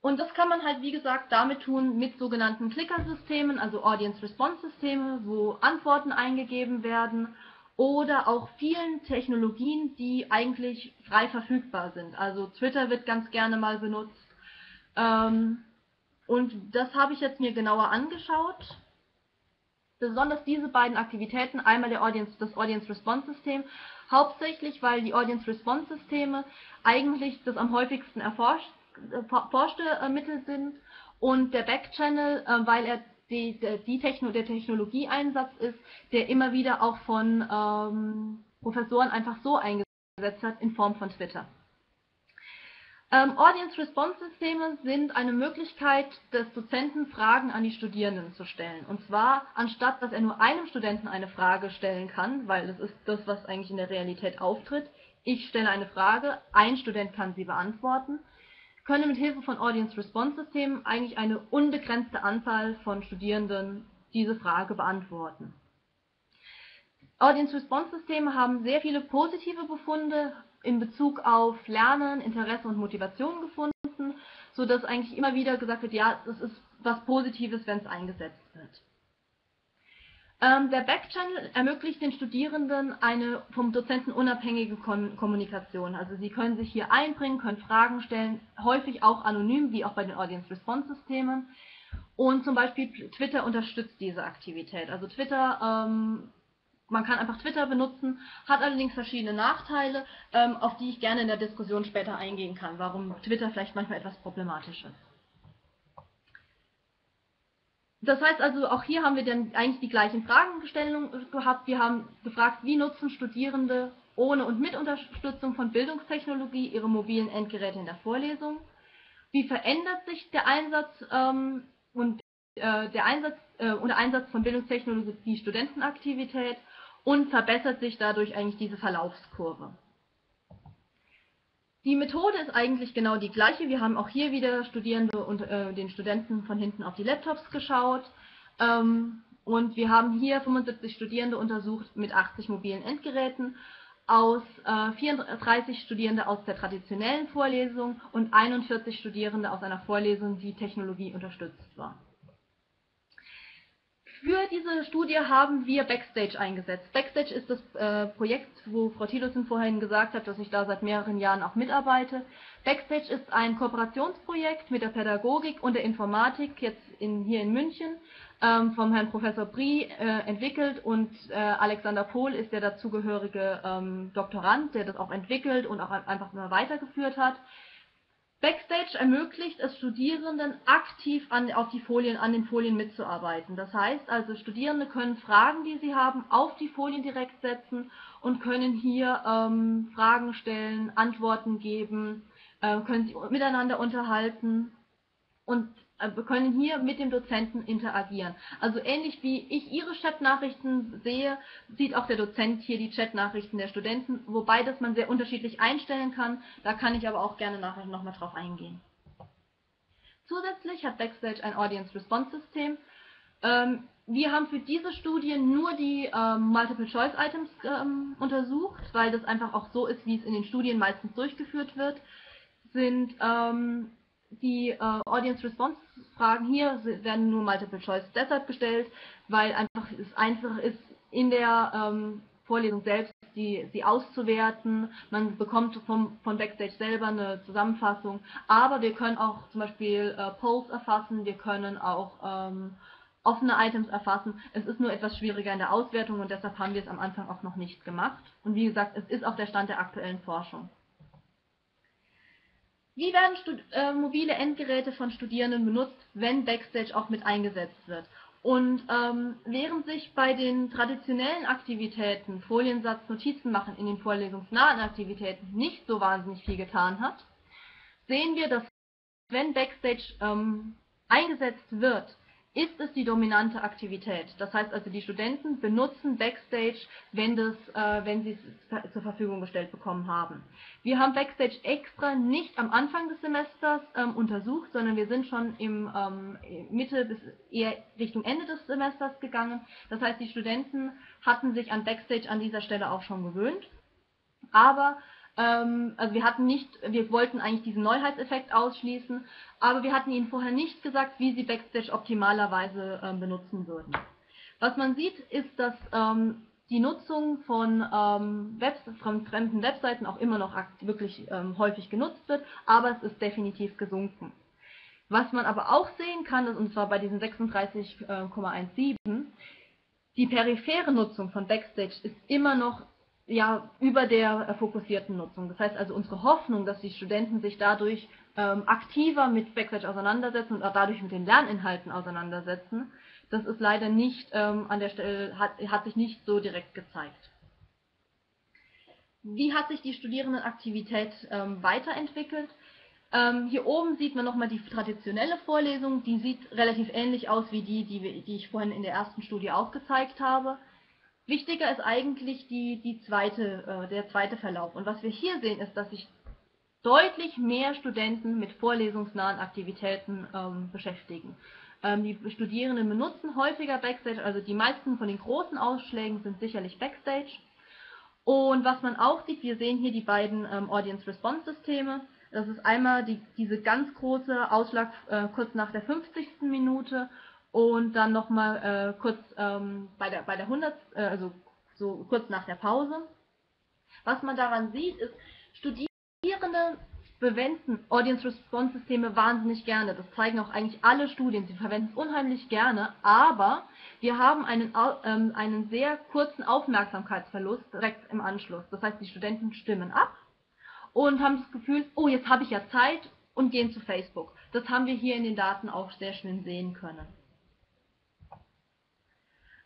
Und das kann man halt, wie gesagt, damit tun mit sogenannten Clicker-Systemen, also Audience-Response-Systeme, wo Antworten eingegeben werden oder auch vielen Technologien, die eigentlich frei verfügbar sind. Also Twitter wird ganz gerne mal benutzt. Ähm, Und das habe ich jetzt mir genauer angeschaut, besonders diese beiden Aktivitäten, einmal der Audience, das Audience-Response-System, hauptsächlich, weil die Audience-Response-Systeme eigentlich das am häufigsten erforschte äh, Mittel sind und der Backchannel, äh, weil er die, der, die Techno, der Technologieeinsatz ist, der immer wieder auch von ähm, Professoren einfach so eingesetzt hat in Form von Twitter. Ähm, Audience-Response-Systeme sind eine Möglichkeit des Dozenten, Fragen an die Studierenden zu stellen. Und zwar, anstatt dass er nur einem Studenten eine Frage stellen kann, weil das ist das, was eigentlich in der Realität auftritt, ich stelle eine Frage, ein Student kann sie beantworten, können mit Hilfe von Audience-Response-Systemen eigentlich eine unbegrenzte Anzahl von Studierenden diese Frage beantworten. Audience-Response-Systeme haben sehr viele positive Befunde in Bezug auf Lernen, Interesse und Motivation gefunden, sodass eigentlich immer wieder gesagt wird, ja, das ist was Positives, wenn es eingesetzt wird. Ähm, der Backchannel ermöglicht den Studierenden eine vom Dozenten unabhängige Kon Kommunikation. Also sie können sich hier einbringen, können Fragen stellen, häufig auch anonym, wie auch bei den Audience-Response-Systemen. Und zum Beispiel Twitter unterstützt diese Aktivität. Also Twitter ähm, Man kann einfach Twitter benutzen, hat allerdings verschiedene Nachteile, ähm, auf die ich gerne in der Diskussion später eingehen kann, warum Twitter vielleicht manchmal etwas problematisch ist. Das heißt also, auch hier haben wir dann eigentlich die gleichen Fragestellungen gehabt. Wir haben gefragt, wie nutzen Studierende ohne und mit Unterstützung von Bildungstechnologie ihre mobilen Endgeräte in der Vorlesung? Wie verändert sich der Einsatz ähm, und äh, der Einsatz äh, oder Einsatz von Bildungstechnologie die Studentenaktivität? Und verbessert sich dadurch eigentlich diese Verlaufskurve. Die Methode ist eigentlich genau die gleiche. Wir haben auch hier wieder Studierende und äh, den Studenten von hinten auf die Laptops geschaut. Ähm, und wir haben hier fünfundsiebzig Studierende untersucht mit achtzig mobilen Endgeräten, aus äh, vierunddreißig Studierende aus der traditionellen Vorlesung und einundvierzig Studierende aus einer Vorlesung, die technologieunterstützt war. Für diese Studie haben wir Backstage eingesetzt. Backstage ist das äh, Projekt, wo Frau Tiedersen vorhin gesagt hat, dass ich da seit mehreren Jahren auch mitarbeite. Backstage ist ein Kooperationsprojekt mit der Pädagogik und der Informatik, jetzt in, hier in München, ähm, vom Herrn Professor Brie äh, entwickelt, und äh, Alexander Pohl ist der dazugehörige ähm, Doktorand, der das auch entwickelt und auch einfach mal weitergeführt hat. Backstage ermöglicht es Studierenden, aktiv an, auf die Folien, an den Folien mitzuarbeiten. Das heißt also, Studierende können Fragen, die sie haben, auf die Folien direkt setzen und können hier ähm, Fragen stellen, Antworten geben, äh, können sich miteinander unterhalten und äh, können hier mit dem Dozenten interagieren. Also ähnlich wie ich Ihre Chatnachrichten sehe, sieht auch der Dozent hier die Chatnachrichten der Studenten, wobei das man sehr unterschiedlich einstellen kann. Da kann ich aber auch gerne nachher nochmal drauf eingehen. Zusätzlich hat Backstage ein Audience-Response-System. Ähm, wir haben für diese Studie nur die ähm, Multiple-Choice-Items ähm, untersucht, weil das einfach auch so ist, wie es in den Studien meistens durchgeführt wird. Sind ähm, die äh, Audience-Response-Fragen hier, werden nur Multiple-Choice deshalb gestellt, weil einfach es einfach ist, in der ähm, Vorlesung selbst die, sie auszuwerten. Man bekommt vom, von Backstage selber eine Zusammenfassung, aber wir können auch zum Beispiel äh, Polls erfassen, wir können auch ähm, offene Items erfassen. Es ist nur etwas schwieriger in der Auswertung und deshalb haben wir es am Anfang auch noch nicht gemacht. Und wie gesagt, es ist auch der Stand der aktuellen Forschung. Wie werden Stud äh, mobile Endgeräte von Studierenden benutzt, wenn Backstage auch mit eingesetzt wird? Und ähm, während sich bei den traditionellen Aktivitäten, Foliensatz, Notizen machen, in den vorlesungsnahen Aktivitäten nicht so wahnsinnig viel getan hat, sehen wir, dass wenn Backstage ähm, eingesetzt wird, ist es die dominante Aktivität. Das heißt also, die Studenten benutzen Backstage, wenn, das, äh, wenn sie es zur Verfügung gestellt bekommen haben. Wir haben Backstage extra nicht am Anfang des Semesters ähm, untersucht, sondern wir sind schon im ähm, Mitte bis eher Richtung Ende des Semesters gegangen. Das heißt, die Studenten hatten sich an Backstage an dieser Stelle auch schon gewöhnt. Aber Also wir hatten nicht, wir wollten eigentlich diesen Neuheitseffekt ausschließen, aber wir hatten ihnen vorher nicht gesagt, wie sie Backstage optimalerweise äh, benutzen würden. Was man sieht, ist, dass ähm, die Nutzung von, ähm, Web von fremden Webseiten auch immer noch wirklich ähm, häufig genutzt wird, aber es ist definitiv gesunken. Was man aber auch sehen kann, und zwar bei diesen sechsunddreißig Komma siebzehn, die periphere Nutzung von Backstage ist immer noch ja, über der fokussierten Nutzung. Das heißt also, unsere Hoffnung, dass die Studenten sich dadurch ähm, aktiver mit Backstage auseinandersetzen und auch dadurch mit den Lerninhalten auseinandersetzen, das ist leider nicht ähm, an der Stelle, hat, hat sich nicht so direkt gezeigt. Wie hat sich die Studierendenaktivität ähm, weiterentwickelt? Ähm, hier oben sieht man nochmal die traditionelle Vorlesung, die sieht relativ ähnlich aus wie die, die, die ich vorhin in der ersten Studie auch gezeigt habe. Wichtiger ist eigentlich die, die zweite, äh, der zweite Verlauf. Und was wir hier sehen, ist, dass sich deutlich mehr Studenten mit vorlesungsnahen Aktivitäten ähm, beschäftigen. Ähm, die Studierenden benutzen häufiger Backstage, also die meisten von den großen Ausschlägen sind sicherlich Backstage. Und was man auch sieht, wir sehen hier die beiden ähm, Audience-Response-Systeme. Das ist einmal die, diese ganz große Ausschlag äh, kurz nach der fünfzigsten Minute. Und dann nochmal äh, kurz ähm, bei der, bei der hundertsten, äh, also so kurz nach der Pause. Was man daran sieht, ist, Studierende verwenden Audience-Response-Systeme wahnsinnig gerne. Das zeigen auch eigentlich alle Studien. Sie verwenden es unheimlich gerne, aber wir haben einen, ähm, einen sehr kurzen Aufmerksamkeitsverlust direkt im Anschluss. Das heißt, die Studenten stimmen ab und haben das Gefühl, oh, jetzt habe ich ja Zeit, und gehen zu Facebook. Das haben wir hier in den Daten auch sehr schön sehen können.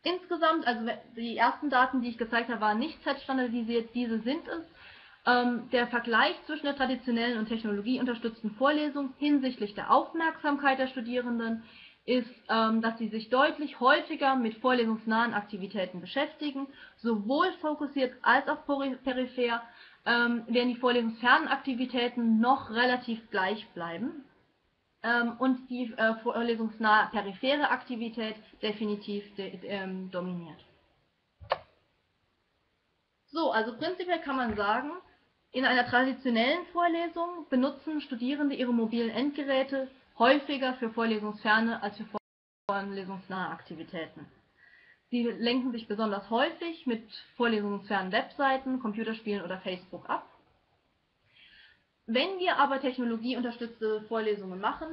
Insgesamt, also die ersten Daten, die ich gezeigt habe, waren nicht zeitstandardisiert, diese sind es. Ähm, der Vergleich zwischen der traditionellen und technologieunterstützten Vorlesung hinsichtlich der Aufmerksamkeit der Studierenden ist, ähm, dass sie sich deutlich häufiger mit vorlesungsnahen Aktivitäten beschäftigen, sowohl fokussiert als auch peripher, ähm, während die vorlesungsfernen Aktivitäten noch relativ gleich bleiben. Und die äh, vorlesungsnahe periphere Aktivität definitiv de ähm, dominiert. So, also prinzipiell kann man sagen, in einer traditionellen Vorlesung benutzen Studierende ihre mobilen Endgeräte häufiger für vorlesungsferne als für vorlesungsnahe Aktivitäten. Sie lenken sich besonders häufig mit vorlesungsfernen Webseiten, Computerspielen oder Facebook ab. Wenn wir aber technologieunterstützte Vorlesungen machen,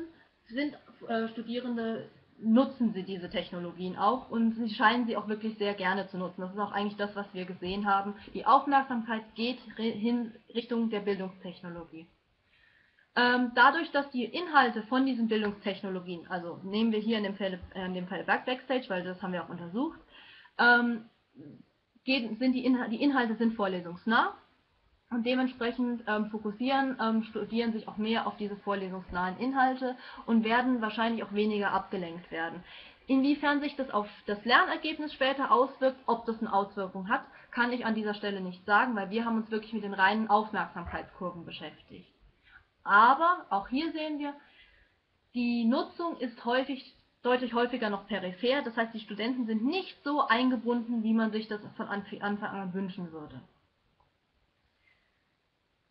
sind äh, Studierende, nutzen sie diese Technologien auch und sie scheinen sie auch wirklich sehr gerne zu nutzen. Das ist auch eigentlich das, was wir gesehen haben. Die Aufmerksamkeit geht in Richtung der Bildungstechnologie. Ähm, dadurch, dass die Inhalte von diesen Bildungstechnologien, also nehmen wir hier in dem Fall, in dem Fall Backstage, weil das haben wir auch untersucht, ähm, geht, sind die, Inhalte, die Inhalte sind vorlesungsnah. Und dementsprechend ähm, fokussieren, ähm, studieren sich auch mehr auf diese vorlesungsnahen Inhalte und werden wahrscheinlich auch weniger abgelenkt werden. Inwiefern sich das auf das Lernergebnis später auswirkt, ob das eine Auswirkung hat, kann ich an dieser Stelle nicht sagen, weil wir haben uns wirklich mit den reinen Aufmerksamkeitskurven beschäftigt. Aber auch hier sehen wir, die Nutzung ist häufig, deutlich häufiger noch peripher. Das heißt, die Studenten sind nicht so eingebunden, wie man sich das von Anfang an wünschen würde.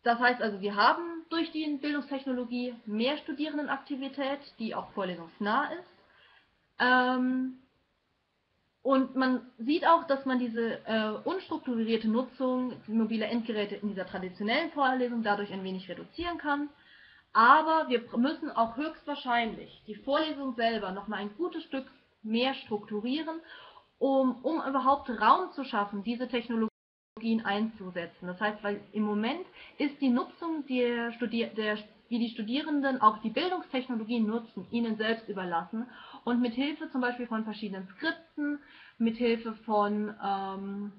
Das heißt also, wir haben durch die Bildungstechnologie mehr Studierendenaktivität, die auch vorlesungsnah ist. Ähm, und man sieht auch, dass man diese äh, unstrukturierte Nutzung mobiler Endgeräte in dieser traditionellen Vorlesung dadurch ein wenig reduzieren kann. Aber wir müssen auch höchstwahrscheinlich die Vorlesung selber nochmal ein gutes Stück mehr strukturieren, um, um überhaupt Raum zu schaffen, diese Technologie einzusetzen. Das heißt, weil im Moment ist die Nutzung, der Studier der, wie die Studierenden auch die Bildungstechnologien nutzen, ihnen selbst überlassen und mit Hilfe zum Beispiel von verschiedenen Skripten, mit Hilfe von ähm,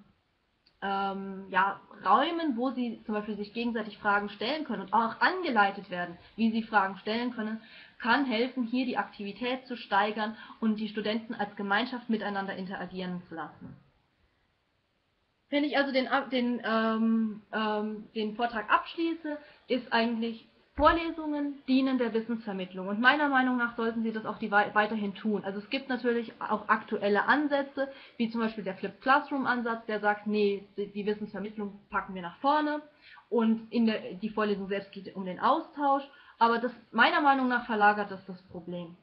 ähm, ja, Räumen, wo sie zum Beispiel sich gegenseitig Fragen stellen können und auch angeleitet werden, wie sie Fragen stellen können, kann helfen, hier die Aktivität zu steigern und die Studenten als Gemeinschaft miteinander interagieren zu lassen. Wenn ich also den, den, ähm, ähm, den Vortrag abschließe, ist eigentlich, Vorlesungen dienen der Wissensvermittlung. Und meiner Meinung nach sollten Sie das auch die weiterhin tun. Also es gibt natürlich auch aktuelle Ansätze, wie zum Beispiel der Flipped Classroom-Ansatz, der sagt, nee, die Wissensvermittlung packen wir nach vorne und in der, die Vorlesung selbst geht um den Austausch. Aber das, meiner Meinung nach verlagert das das Problem.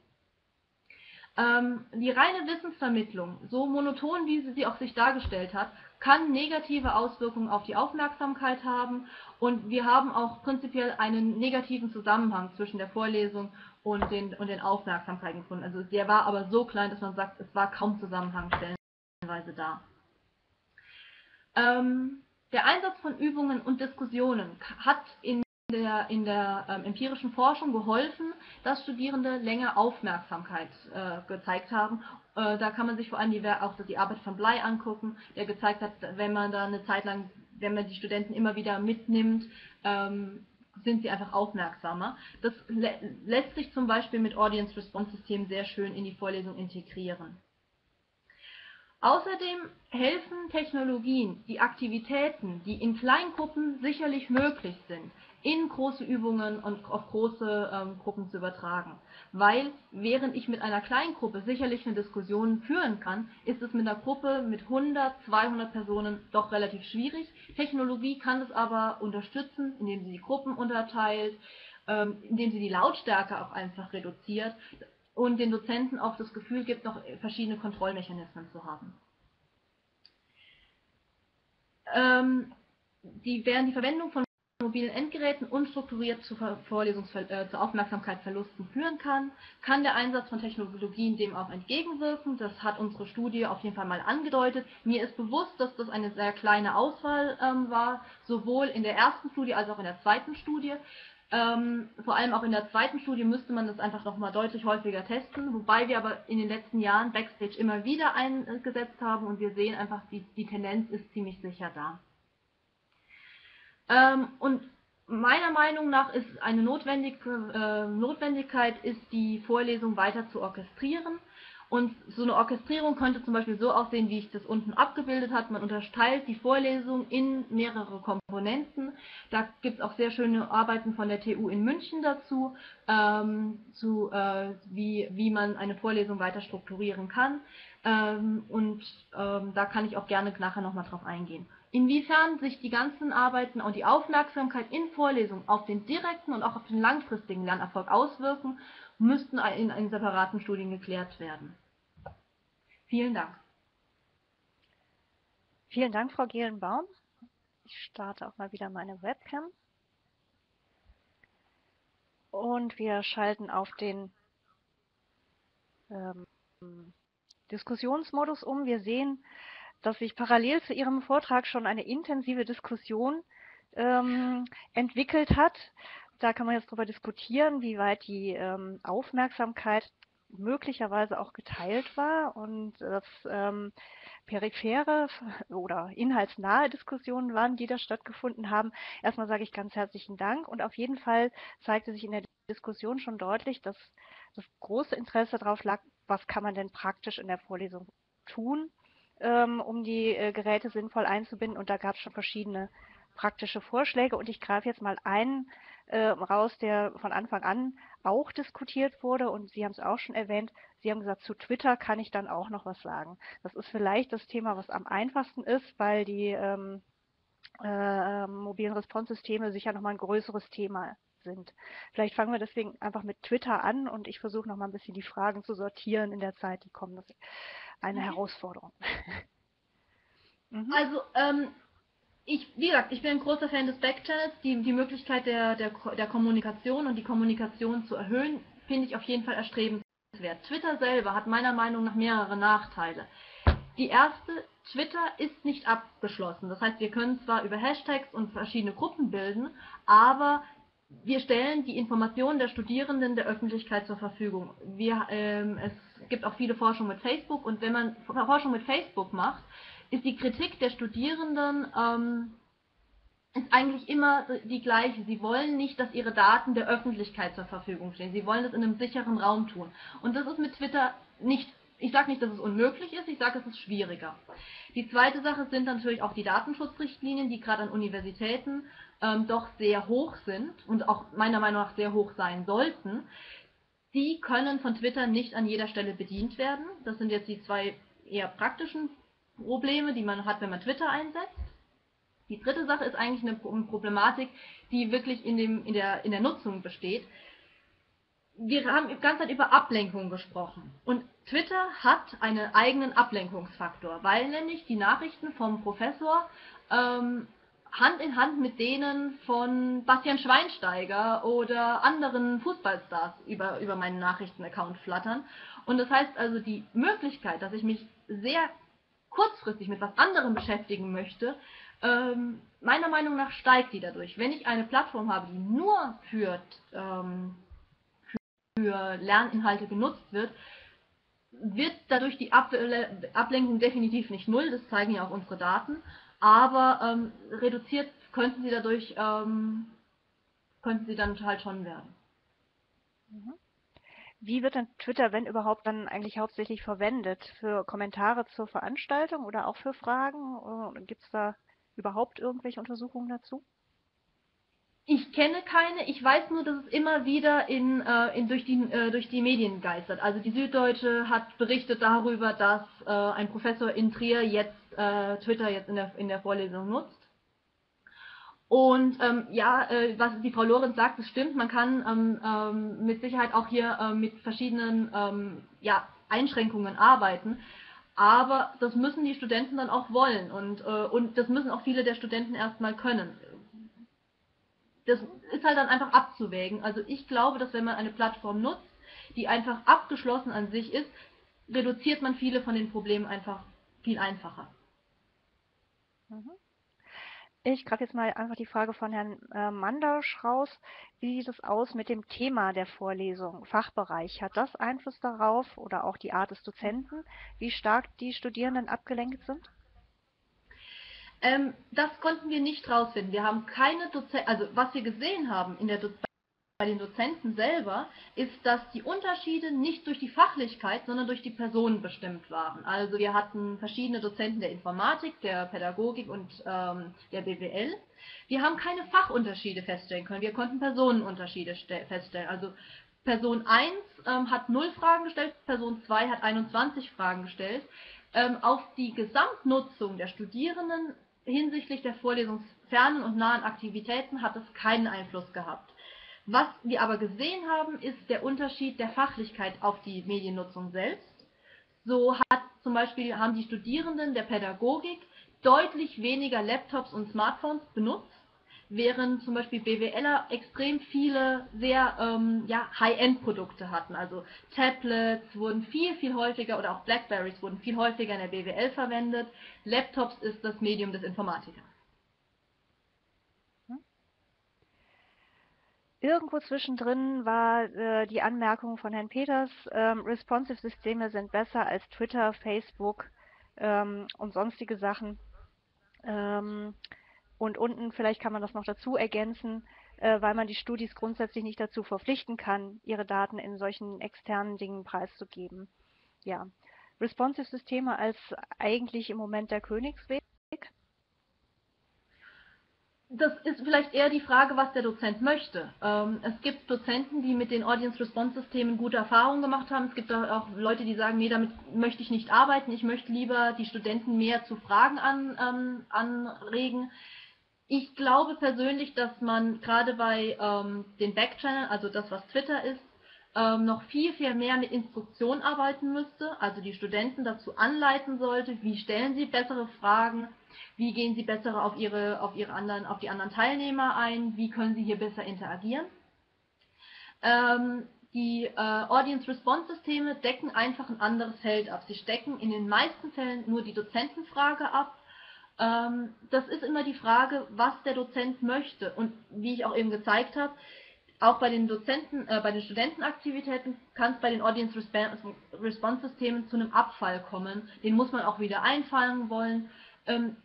Ähm, die reine Wissensvermittlung, so monoton wie sie, sie auch sich dargestellt hat, kann negative Auswirkungen auf die Aufmerksamkeit haben und wir haben auch prinzipiell einen negativen Zusammenhang zwischen der Vorlesung und den, und den Aufmerksamkeiten gefunden. Also der war aber so klein, dass man sagt, es war kaum Zusammenhang stellenweise da. Ähm, der Einsatz von Übungen und Diskussionen hat in der, in der ähm, empirischen Forschung geholfen, dass Studierende länger Aufmerksamkeit äh, gezeigt haben. Da kann man sich vor allem die, auch die Arbeit von Blei angucken, der gezeigt hat, wenn man da eine Zeit lang, wenn man die Studenten immer wieder mitnimmt, ähm, sind sie einfach aufmerksamer. Das lä lässt sich zum Beispiel mit Audience-Response-Systemen sehr schön in die Vorlesung integrieren. Außerdem helfen Technologien, die Aktivitäten, die in Kleingruppen sicherlich möglich sind, in große Übungen und auf große ähm, Gruppen zu übertragen. Weil, während ich mit einer Kleingruppe sicherlich eine Diskussion führen kann, ist es mit einer Gruppe mit hundert, zweihundert Personen doch relativ schwierig. Technologie kann es aber unterstützen, indem sie die Gruppen unterteilt, ähm, indem sie die Lautstärke auch einfach reduziert und den Dozenten auch das Gefühl gibt, noch verschiedene Kontrollmechanismen zu haben. Ähm, die, während die Verwendung von mobilen Endgeräten unstrukturiert zu Vorlesungsver äh, zu Aufmerksamkeitsverlusten führen kann, kann der Einsatz von Technologien dem auch entgegenwirken. Das hat unsere Studie auf jeden Fall mal angedeutet. Mir ist bewusst, dass das eine sehr kleine Auswahl ähm, war, sowohl in der ersten Studie als auch in der zweiten Studie. Ähm, vor allem auch in der zweiten Studie müsste man das einfach nochmal deutlich häufiger testen, wobei wir aber in den letzten Jahren Backstage immer wieder eingesetzt haben und wir sehen einfach, die, die Tendenz ist ziemlich sicher da. Ähm, und meiner Meinung nach ist eine notwendige, äh, Notwendigkeit, ist die Vorlesung weiter zu orchestrieren. Und so eine Orchestrierung könnte zum Beispiel so aussehen, wie ich das unten abgebildet habe. Man unterteilt die Vorlesung in mehrere Komponenten. Da gibt es auch sehr schöne Arbeiten von der T U in München dazu, ähm, zu, äh, wie, wie man eine Vorlesung weiter strukturieren kann. Ähm, und ähm, da kann ich auch gerne nachher nochmal drauf eingehen. Inwiefern sich die ganzen Arbeiten und die Aufmerksamkeit in Vorlesungen auf den direkten und auch auf den langfristigen Lernerfolg auswirken, müssten in, in separaten Studien geklärt werden. Vielen Dank. Vielen Dank, Frau Gehlen-Baum. Ich starte auch mal wieder meine Webcam. Und wir schalten auf den ähm, Diskussionsmodus um. Wir sehen, dass sich parallel zu Ihrem Vortrag schon eine intensive Diskussion ähm, entwickelt hat. Da kann man jetzt darüber diskutieren, wie weit die ähm, Aufmerksamkeit möglicherweise auch geteilt war und dass ähm, periphere oder inhaltsnahe Diskussionen waren, die da stattgefunden haben. Erstmal sage ich ganz herzlichen Dank, und auf jeden Fall zeigte sich in der Diskussion schon deutlich, dass das große Interesse darauf lag, was kann man denn praktisch in der Vorlesung tun, ähm, um die äh, Geräte sinnvoll einzubinden, und da gab es schon verschiedene praktische Vorschläge, und ich greife jetzt mal einen äh, raus, der von Anfang an auch diskutiert wurde, und Sie haben es auch schon erwähnt, Sie haben gesagt, zu Twitter kann ich dann auch noch was sagen. Das ist vielleicht das Thema, was am einfachsten ist, weil die ähm, äh, mobilen Response-Systeme sicher nochmal ein größeres Thema sind. Vielleicht fangen wir deswegen einfach mit Twitter an, und ich versuche nochmal ein bisschen die Fragen zu sortieren in der Zeit, die kommen. Das ist eine okay. Herausforderung. mhm. Also, ähm Ich, wie gesagt, ich bin ein großer Fan des Backchannels. Die, die Möglichkeit der, der, der Kommunikation und die Kommunikation zu erhöhen, finde ich auf jeden Fall erstrebenswert. Twitter selber hat meiner Meinung nach mehrere Nachteile. Die erste, Twitter ist nicht abgeschlossen. Das heißt, wir können zwar über Hashtags und verschiedene Gruppen bilden, aber wir stellen die Informationen der Studierenden der Öffentlichkeit zur Verfügung. Wir, ähm, es gibt auch viele Forschung mit Facebook, und wenn man Forschung mit Facebook macht, ist die Kritik der Studierenden ähm, ist eigentlich immer die gleiche. Sie wollen nicht, dass ihre Daten der Öffentlichkeit zur Verfügung stehen. Sie wollen das in einem sicheren Raum tun. Und das ist mit Twitter nicht, ich sage nicht, dass es unmöglich ist, ich sage, es ist schwieriger. Die zweite Sache sind natürlich auch die Datenschutzrichtlinien, die gerade an Universitäten ähm, doch sehr hoch sind und auch meiner Meinung nach sehr hoch sein sollten. Die können von Twitter nicht an jeder Stelle bedient werden. Das sind jetzt die zwei eher praktischen Probleme, die man hat, wenn man Twitter einsetzt. Die dritte Sache ist eigentlich eine Problematik, die wirklich in, dem, in, der, in der Nutzung besteht. Wir haben die ganze Zeit über Ablenkung gesprochen, und Twitter hat einen eigenen Ablenkungsfaktor, weil nämlich die Nachrichten vom Professor ähm, Hand in Hand mit denen von Bastian Schweinsteiger oder anderen Fußballstars über, über meinen Nachrichtenaccount flattern. Und das heißt also, die Möglichkeit, dass ich mich sehr kurzfristig mit was anderem beschäftigen möchte, ähm, meiner Meinung nach steigt die dadurch. Wenn ich eine Plattform habe, die nur für, ähm, für Lerninhalte genutzt wird, wird dadurch die Able- Ablenkung definitiv nicht null, das zeigen ja auch unsere Daten, aber ähm, reduziert könnten sie dadurch, ähm, könnten sie dann halt schon werden. Mhm. Wie wird denn Twitter, wenn überhaupt, dann eigentlich hauptsächlich verwendet? Für Kommentare zur Veranstaltung oder auch für Fragen? Gibt es da überhaupt irgendwelche Untersuchungen dazu? Ich kenne keine. Ich weiß nur, dass es immer wieder in, in, durch, die, durch die Medien geistert. Also die Süddeutsche hat berichtet darüber, dass ein Professor in Trier jetzt Twitter jetzt in der, in der Vorlesung nutzt. Und ähm, ja, äh, was die Frau Lorenz sagt, das stimmt. Man kann ähm, ähm, mit Sicherheit auch hier ähm, mit verschiedenen ähm, ja, Einschränkungen arbeiten. Aber das müssen die Studenten dann auch wollen. Und, äh, und das müssen auch viele der Studenten erstmal können. Das ist halt dann einfach abzuwägen. Also ich glaube, dass wenn man eine Plattform nutzt, die einfach abgeschlossen an sich ist, reduziert man viele von den Problemen einfach viel einfacher. Mhm. Ich greife jetzt mal einfach die Frage von Herrn äh, Mandausch raus. Wie sieht es aus mit dem Thema der Vorlesung, Fachbereich? Hat das Einfluss darauf oder auch die Art des Dozenten, wie stark die Studierenden abgelenkt sind? Ähm, das konnten wir nicht rausfinden. Wir haben keine Dozenten, also was wir gesehen haben in der Do bei den Dozenten selber, ist, dass die Unterschiede nicht durch die Fachlichkeit, sondern durch die Personen bestimmt waren. Also wir hatten verschiedene Dozenten der Informatik, der Pädagogik und ähm, der B W L. Wir haben keine Fachunterschiede feststellen können, wir konnten Personenunterschiede feststellen. Also Person eins ähm, hat null Fragen gestellt, Person zwei hat einundzwanzig Fragen gestellt. Ähm, auf die Gesamtnutzung der Studierenden hinsichtlich der vorlesungsfernen und nahen Aktivitäten hat es keinen Einfluss gehabt. Was wir aber gesehen haben, ist der Unterschied der Fachlichkeit auf die Mediennutzung selbst. So hat zum Beispiel, haben die Studierenden der Pädagogik deutlich weniger Laptops und Smartphones benutzt, während zum Beispiel BWLer extrem viele sehr ähm, ja, High-End-Produkte hatten. Also Tablets wurden viel, viel häufiger oder auch Blackberries wurden viel häufiger in der B W L verwendet. Laptops ist das Medium des Informatikers. Irgendwo zwischendrin war äh, die Anmerkung von Herrn Peters, ähm, Responsive-Systeme sind besser als Twitter, Facebook ähm, und sonstige Sachen. Ähm, und unten, vielleicht kann man das noch dazu ergänzen, äh, weil man die Studis grundsätzlich nicht dazu verpflichten kann, ihre Daten in solchen externen Dingen preiszugeben. Ja, Responsive-Systeme als eigentlich im Moment der Königsweg. Das ist vielleicht eher die Frage, was der Dozent möchte. Ähm, es gibt Dozenten, die mit den Audience-Response-Systemen gute Erfahrungen gemacht haben. Es gibt auch Leute, die sagen, nee, damit möchte ich nicht arbeiten. Ich möchte lieber die Studenten mehr zu Fragen an, ähm, anregen. Ich glaube persönlich, dass man gerade bei ähm, den Backchannel, also das, was Twitter ist, ähm, noch viel, viel mehr mit Instruktion arbeiten müsste. Also die Studenten dazu anleiten sollte, wie stellen sie bessere Fragen, wie gehen Sie besser auf ihre, auf ihre anderen, auf die anderen Teilnehmer ein? Wie können Sie hier besser interagieren? Ähm, die äh, Audience-Response-Systeme decken einfach ein anderes Feld ab. Sie stecken in den meisten Fällen nur die Dozentenfrage ab. Ähm, das ist immer die Frage, was der Dozent möchte. Und wie ich auch eben gezeigt habe, auch bei den Dozenten, äh, bei den Studentenaktivitäten kann es bei den Audience-Response-Systemen zu einem Abfall kommen. Den muss man auch wieder einfangen wollen. Ähm,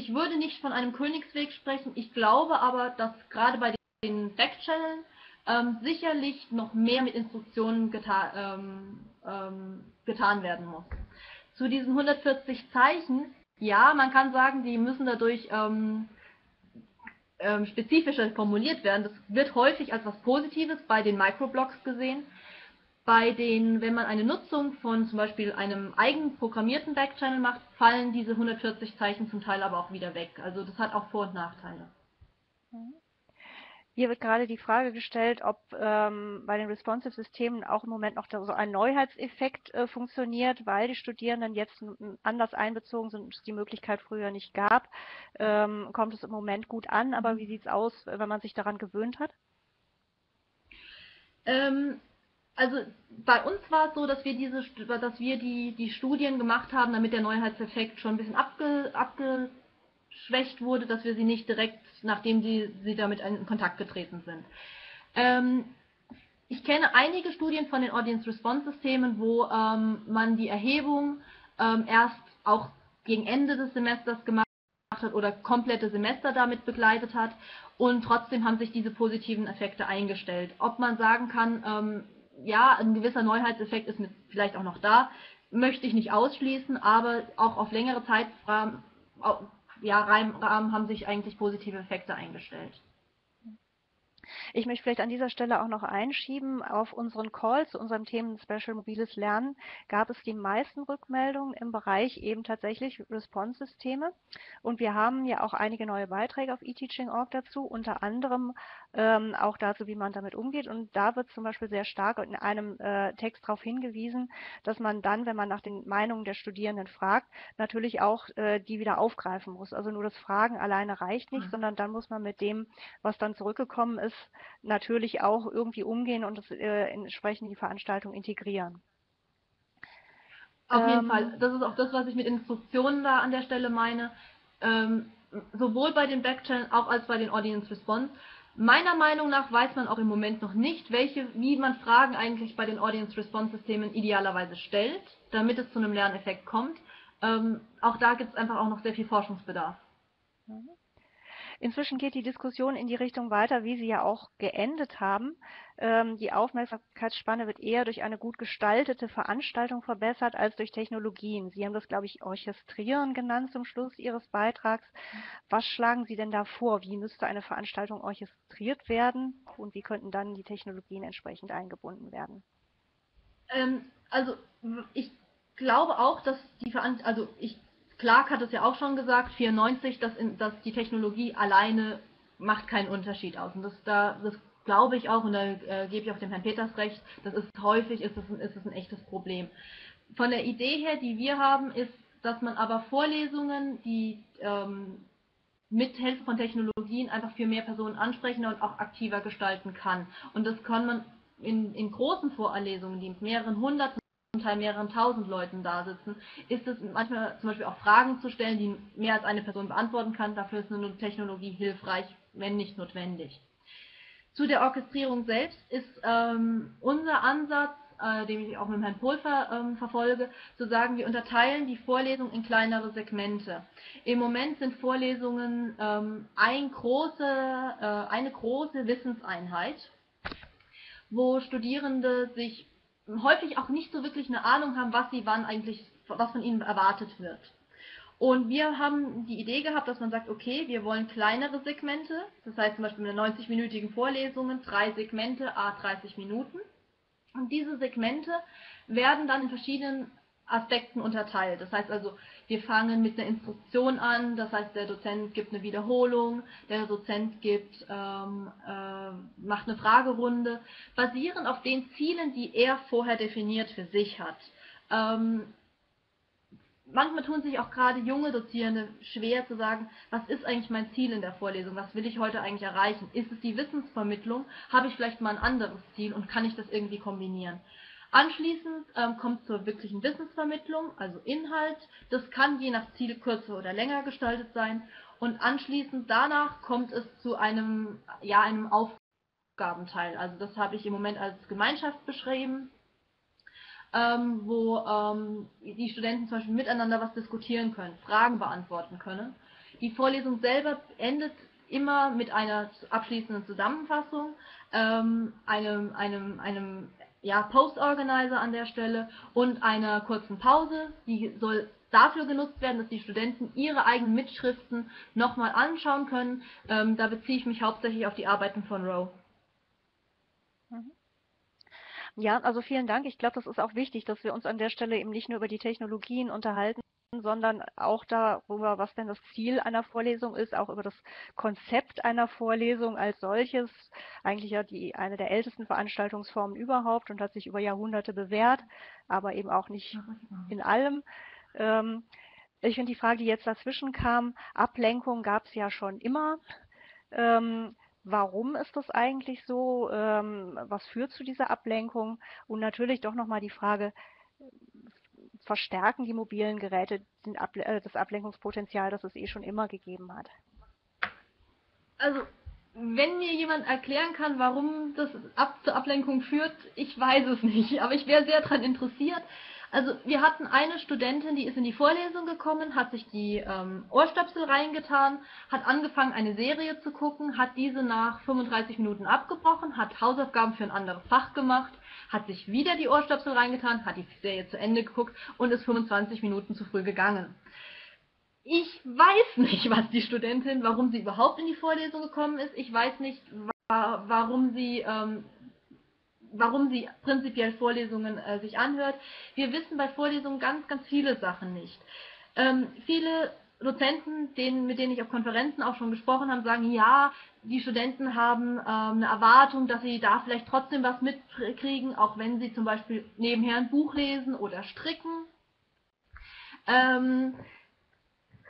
Ich würde nicht von einem Königsweg sprechen, ich glaube aber, dass gerade bei den Backchanneln ähm, sicherlich noch mehr mit Instruktionen geta ähm, ähm, getan werden muss. Zu diesen hundertvierzig Zeichen, ja, man kann sagen, die müssen dadurch ähm, ähm, spezifischer formuliert werden. Das wird häufig als was Positives bei den Microblogs gesehen. Bei den, wenn man eine Nutzung von zum Beispiel einem eigen programmierten Backchannel macht, fallen diese hundertvierzig Zeichen zum Teil aber auch wieder weg. Also das hat auch Vor- und Nachteile. Hier wird gerade die Frage gestellt, ob ähm, bei den Responsive-Systemen auch im Moment noch so ein Neuheitseffekt äh, funktioniert, weil die Studierenden jetzt anders einbezogen sind und es die Möglichkeit früher nicht gab. Ähm, kommt es im Moment gut an, aber wie sieht es aus, wenn man sich daran gewöhnt hat? Ähm, Also bei uns war es so, dass wir diese, dass wir die, die Studien gemacht haben, damit der Neuheitseffekt schon ein bisschen abge, abgeschwächt wurde, dass wir sie nicht direkt, nachdem sie, sie damit in Kontakt getreten sind. Ähm, ich kenne einige Studien von den Audience-Response-Systemen, wo ähm, man die Erhebung ähm, erst auch gegen Ende des Semesters gemacht hat oder komplette Semester damit begleitet hat und trotzdem haben sich diese positiven Effekte eingestellt. Ob man sagen kann, ähm, ja, ein gewisser Neuheitseffekt ist mit vielleicht auch noch da, möchte ich nicht ausschließen, aber auch auf längere Zeitrahmen ja, haben sich eigentlich positive Effekte eingestellt. Ich möchte vielleicht an dieser Stelle auch noch einschieben, auf unseren Call zu unserem Themen-Special Mobiles Lernen gab es die meisten Rückmeldungen im Bereich eben tatsächlich Response-Systeme und wir haben ja auch einige neue Beiträge auf e-teaching punkt org dazu, unter anderem ähm, auch dazu, wie man damit umgeht und da wird zum Beispiel sehr stark in einem äh, Text darauf hingewiesen, dass man dann, wenn man nach den Meinungen der Studierenden fragt, natürlich auch äh, die wieder aufgreifen muss. Also nur das Fragen alleine reicht nicht, mhm. sondern dann muss man mit dem, was dann zurückgekommen ist, natürlich auch irgendwie umgehen und das äh, entsprechend die Veranstaltung integrieren. Auf ähm, jeden Fall. Das ist auch das, was ich mit Instruktionen da an der Stelle meine. Ähm, sowohl bei den Backchannel auch als bei den Audience Response. Meiner Meinung nach weiß man auch im Moment noch nicht, welche, wie man Fragen eigentlich bei den Audience Response Systemen idealerweise stellt, damit es zu einem Lerneffekt kommt. Ähm, auch da gibt es einfach auch noch sehr viel Forschungsbedarf. Mhm. Inzwischen geht die Diskussion in die Richtung weiter, wie sie ja auch geendet haben. Ähm, die Aufmerksamkeitsspanne wird eher durch eine gut gestaltete Veranstaltung verbessert als durch Technologien. Sie haben das, glaube ich, Orchestrieren genannt zum Schluss Ihres Beitrags. Was schlagen Sie denn da vor? Wie müsste eine Veranstaltung orchestriert werden und wie könnten dann die Technologien entsprechend eingebunden werden? Ähm, also ich glaube auch, dass die Veranstaltung, also ich Clark hat es ja auch schon gesagt, vierundneunzig, dass, in, dass die Technologie alleine macht keinen Unterschied aus. Und das, da, das glaube ich auch, und da äh, gebe ich auch dem Herrn Peters recht, das ist häufig ist es ein, ist es ein echtes Problem. Von der Idee her, die wir haben, ist, dass man aber Vorlesungen, die ähm, mithilfe von Technologien einfach für mehr Personen ansprechender und auch aktiver gestalten kann. Und das kann man in, in großen Vorlesungen, die mit mehreren hunderten, zum Teil mehreren tausend Leuten da sitzen, ist es manchmal zum Beispiel auch Fragen zu stellen, die mehr als eine Person beantworten kann. Dafür ist eine Technologie hilfreich, wenn nicht notwendig. Zu der Orchestrierung selbst ist ähm, unser Ansatz, äh, den ich auch mit Herrn Pohl ver, ähm, verfolge, zu sagen, wir unterteilen die Vorlesung in kleinere Segmente. Im Moment sind Vorlesungen ähm, ein große, äh, eine große Wissenseinheit, wo Studierende sich häufig auch nicht so wirklich eine Ahnung haben, was sie wann eigentlich, was von ihnen erwartet wird. Und wir haben die Idee gehabt, dass man sagt, okay, wir wollen kleinere Segmente, das heißt zum Beispiel mit neunzig-minütigen Vorlesungen, drei Segmente, à dreißig Minuten. Und diese Segmente werden dann in verschiedenen Aspekten unterteilt. Das heißt also, wir fangen mit einer Instruktion an, das heißt, der Dozent gibt eine Wiederholung, der Dozent gibt, ähm, äh, macht eine Fragerunde, basierend auf den Zielen, die er vorher definiert für sich hat. Ähm, Manchmal tun sich auch gerade junge Dozierende schwer zu sagen, was ist eigentlich mein Ziel in der Vorlesung, was will ich heute eigentlich erreichen? Ist es die Wissensvermittlung? Habe ich vielleicht mal ein anderes Ziel und kann ich das irgendwie kombinieren? Anschließend ähm, kommt es zur wirklichen Wissensvermittlung, also Inhalt. Das kann je nach Ziel kürzer oder länger gestaltet sein. Und anschließend danach kommt es zu einem, ja, einem Aufgabenteil. Also das habe ich im Moment als Gemeinschaft beschrieben. Ähm, wo ähm, die Studenten zum Beispiel miteinander was diskutieren können, Fragen beantworten können. Die Vorlesung selber endet immer mit einer abschließenden Zusammenfassung, ähm, einem, einem, einem ja, Post-Organizer an der Stelle und einer kurzen Pause, die soll dafür genutzt werden, dass die Studenten ihre eigenen Mitschriften nochmal anschauen können. Ähm, da beziehe ich mich hauptsächlich auf die Arbeiten von Rowe. Mhm. Ja, also vielen Dank. Ich glaube, das ist auch wichtig, dass wir uns an der Stelle eben nicht nur über die Technologien unterhalten, sondern auch darüber, was denn das Ziel einer Vorlesung ist, auch über das Konzept einer Vorlesung als solches. Eigentlich ja die eine der ältesten Veranstaltungsformen überhaupt und hat sich über Jahrhunderte bewährt, aber eben auch nicht in allem. Ich finde die Frage, die jetzt dazwischen kam, Ablenkung gab es ja schon immer. Warum ist das eigentlich so? Was führt zu dieser Ablenkung? Und natürlich doch nochmal die Frage, verstärken die mobilen Geräte das Ablenkungspotenzial, das es eh schon immer gegeben hat? Also, wenn mir jemand erklären kann, warum das zur Ablenkung führt, ich weiß es nicht, aber ich wäre sehr daran interessiert. Also wir hatten eine Studentin, die ist in die Vorlesung gekommen, hat sich die ähm, Ohrstöpsel reingetan, hat angefangen eine Serie zu gucken, hat diese nach fünfunddreißig Minuten abgebrochen, hat Hausaufgaben für ein anderes Fach gemacht, hat sich wieder die Ohrstöpsel reingetan, hat die Serie zu Ende geguckt und ist fünfundzwanzig Minuten zu früh gegangen. Ich weiß nicht, was die Studentin, warum sie überhaupt in die Vorlesung gekommen ist. Ich weiß nicht, wa warum sie... Ähm, warum sie prinzipiell Vorlesungen äh, sich anhört. Wir wissen bei Vorlesungen ganz, ganz viele Sachen nicht. Ähm, viele Dozenten, denen, mit denen ich auf Konferenzen auch schon gesprochen habe, sagen, ja, die Studenten haben ähm, eine Erwartung, dass sie da vielleicht trotzdem was mitkriegen, auch wenn sie zum Beispiel nebenher ein Buch lesen oder stricken. Ähm,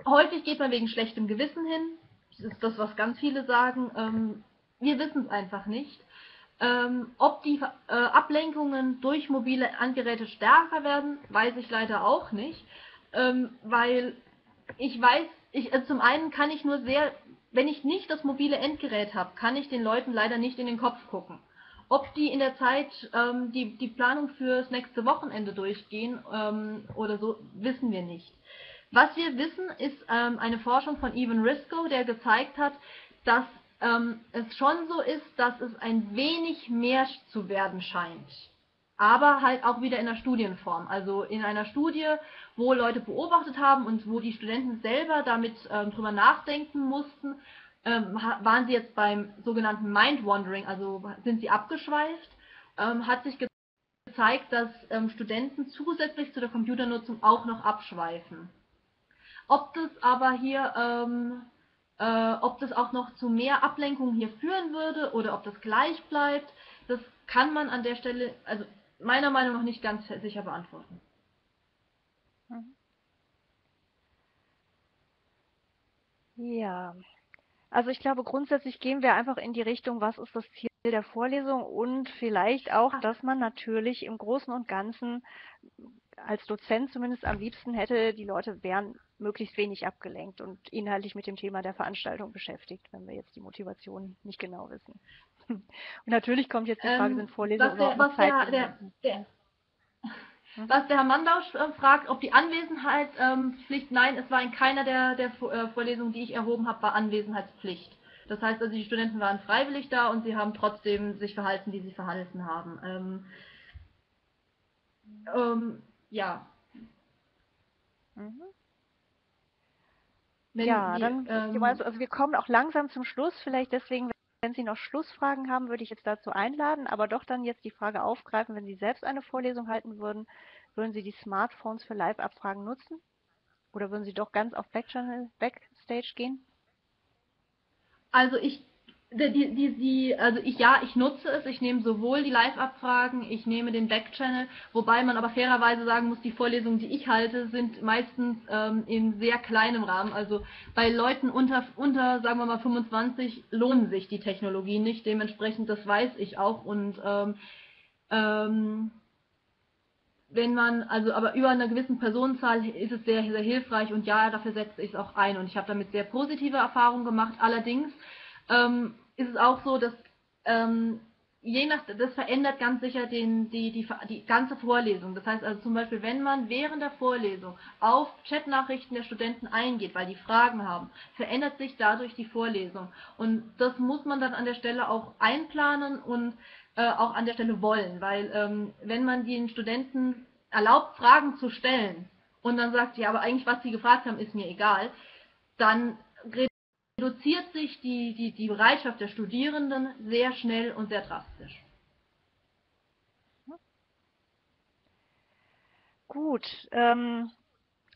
häufig geht man wegen schlechtem Gewissen hin. Das ist das, was ganz viele sagen. Ähm, wir wissen es einfach nicht. Ähm, ob die äh, Ablenkungen durch mobile Geräte stärker werden, weiß ich leider auch nicht, ähm, weil ich weiß, ich, äh, zum einen kann ich nur sehr, wenn ich nicht das mobile Endgerät habe, kann ich den Leuten leider nicht in den Kopf gucken. Ob die in der Zeit ähm, die, die Planung fürs nächste Wochenende durchgehen ähm, oder so, wissen wir nicht. Was wir wissen, ist ähm, eine Forschung von Ivan Risco, der gezeigt hat, dass Ähm, es schon so ist, dass es ein wenig mehr zu werden scheint, aber halt auch wieder in der Studienform, also in einer Studie, wo Leute beobachtet haben und wo die Studenten selber damit ähm, drüber nachdenken mussten, ähm, waren sie jetzt beim sogenannten Mind-Wandering, also sind sie abgeschweift, ähm, hat sich gezeigt, dass ähm, Studenten zusätzlich zu der Computernutzung auch noch abschweifen. Ob das aber hier... Ähm, Äh, ob das auch noch zu mehr Ablenkungen hier führen würde oder ob das gleich bleibt, das kann man an der Stelle, also meiner Meinung nach, nicht ganz sicher beantworten. Ja, also ich glaube, grundsätzlich gehen wir einfach in die Richtung, was ist das Ziel der Vorlesung und vielleicht auch, dass man natürlich im Großen und Ganzen als Dozent zumindest am liebsten hätte, die Leute wären möglichst wenig abgelenkt und inhaltlich mit dem Thema der Veranstaltung beschäftigt, wenn wir jetzt die Motivation nicht genau wissen. Und natürlich kommt jetzt die Frage, ähm, sind Vorlesungen überhaupt noch Zeit? Was der Herr Mandausch äh, fragt, ob die Anwesenheitspflicht, ähm, nein, es war in keiner der, der äh, Vorlesungen, die ich erhoben habe, war Anwesenheitspflicht. Das heißt also, die Studenten waren freiwillig da und sie haben trotzdem sich verhalten, wie sie verhalten haben. Ähm, ähm, ja. Mhm. Wenn ja, die, dann, ähm, also wir kommen auch langsam zum Schluss, vielleicht deswegen... Wenn Sie noch Schlussfragen haben, würde ich jetzt dazu einladen, aber doch dann jetzt die Frage aufgreifen, wenn Sie selbst eine Vorlesung halten würden, würden Sie die Smartphones für Live-Abfragen nutzen? Oder würden Sie doch ganz auf Backstage gehen? Also ich, die, die, die, also ich ja, ich nutze es, ich nehme sowohl die Live-Abfragen, ich nehme den Backchannel, wobei man aber fairerweise sagen muss, die Vorlesungen, die ich halte, sind meistens ähm, in sehr kleinem Rahmen. Also bei Leuten unter, unter, sagen wir mal, fünfundzwanzig lohnen sich die Technologien nicht. Dementsprechend, das weiß ich auch. Und ähm, ähm, wenn man, also aber über einer gewissen Personenzahl ist es sehr, sehr hilfreich. Und ja, dafür setze ich es auch ein. Und ich habe damit sehr positive Erfahrungen gemacht. Allerdings Ähm, ist es auch so, dass ähm, je nach, das verändert ganz sicher den, die, die, die ganze Vorlesung. Das heißt also zum Beispiel, wenn man während der Vorlesung auf Chatnachrichten der Studenten eingeht, weil die Fragen haben, verändert sich dadurch die Vorlesung. Und das muss man dann an der Stelle auch einplanen und äh, auch an der Stelle wollen, weil ähm, wenn man den Studenten erlaubt, Fragen zu stellen und dann sagt, ja, aber eigentlich, was sie gefragt haben, ist mir egal, dann reduziert sich die, die, die Bereitschaft der Studierenden sehr schnell und sehr drastisch. Gut, ähm,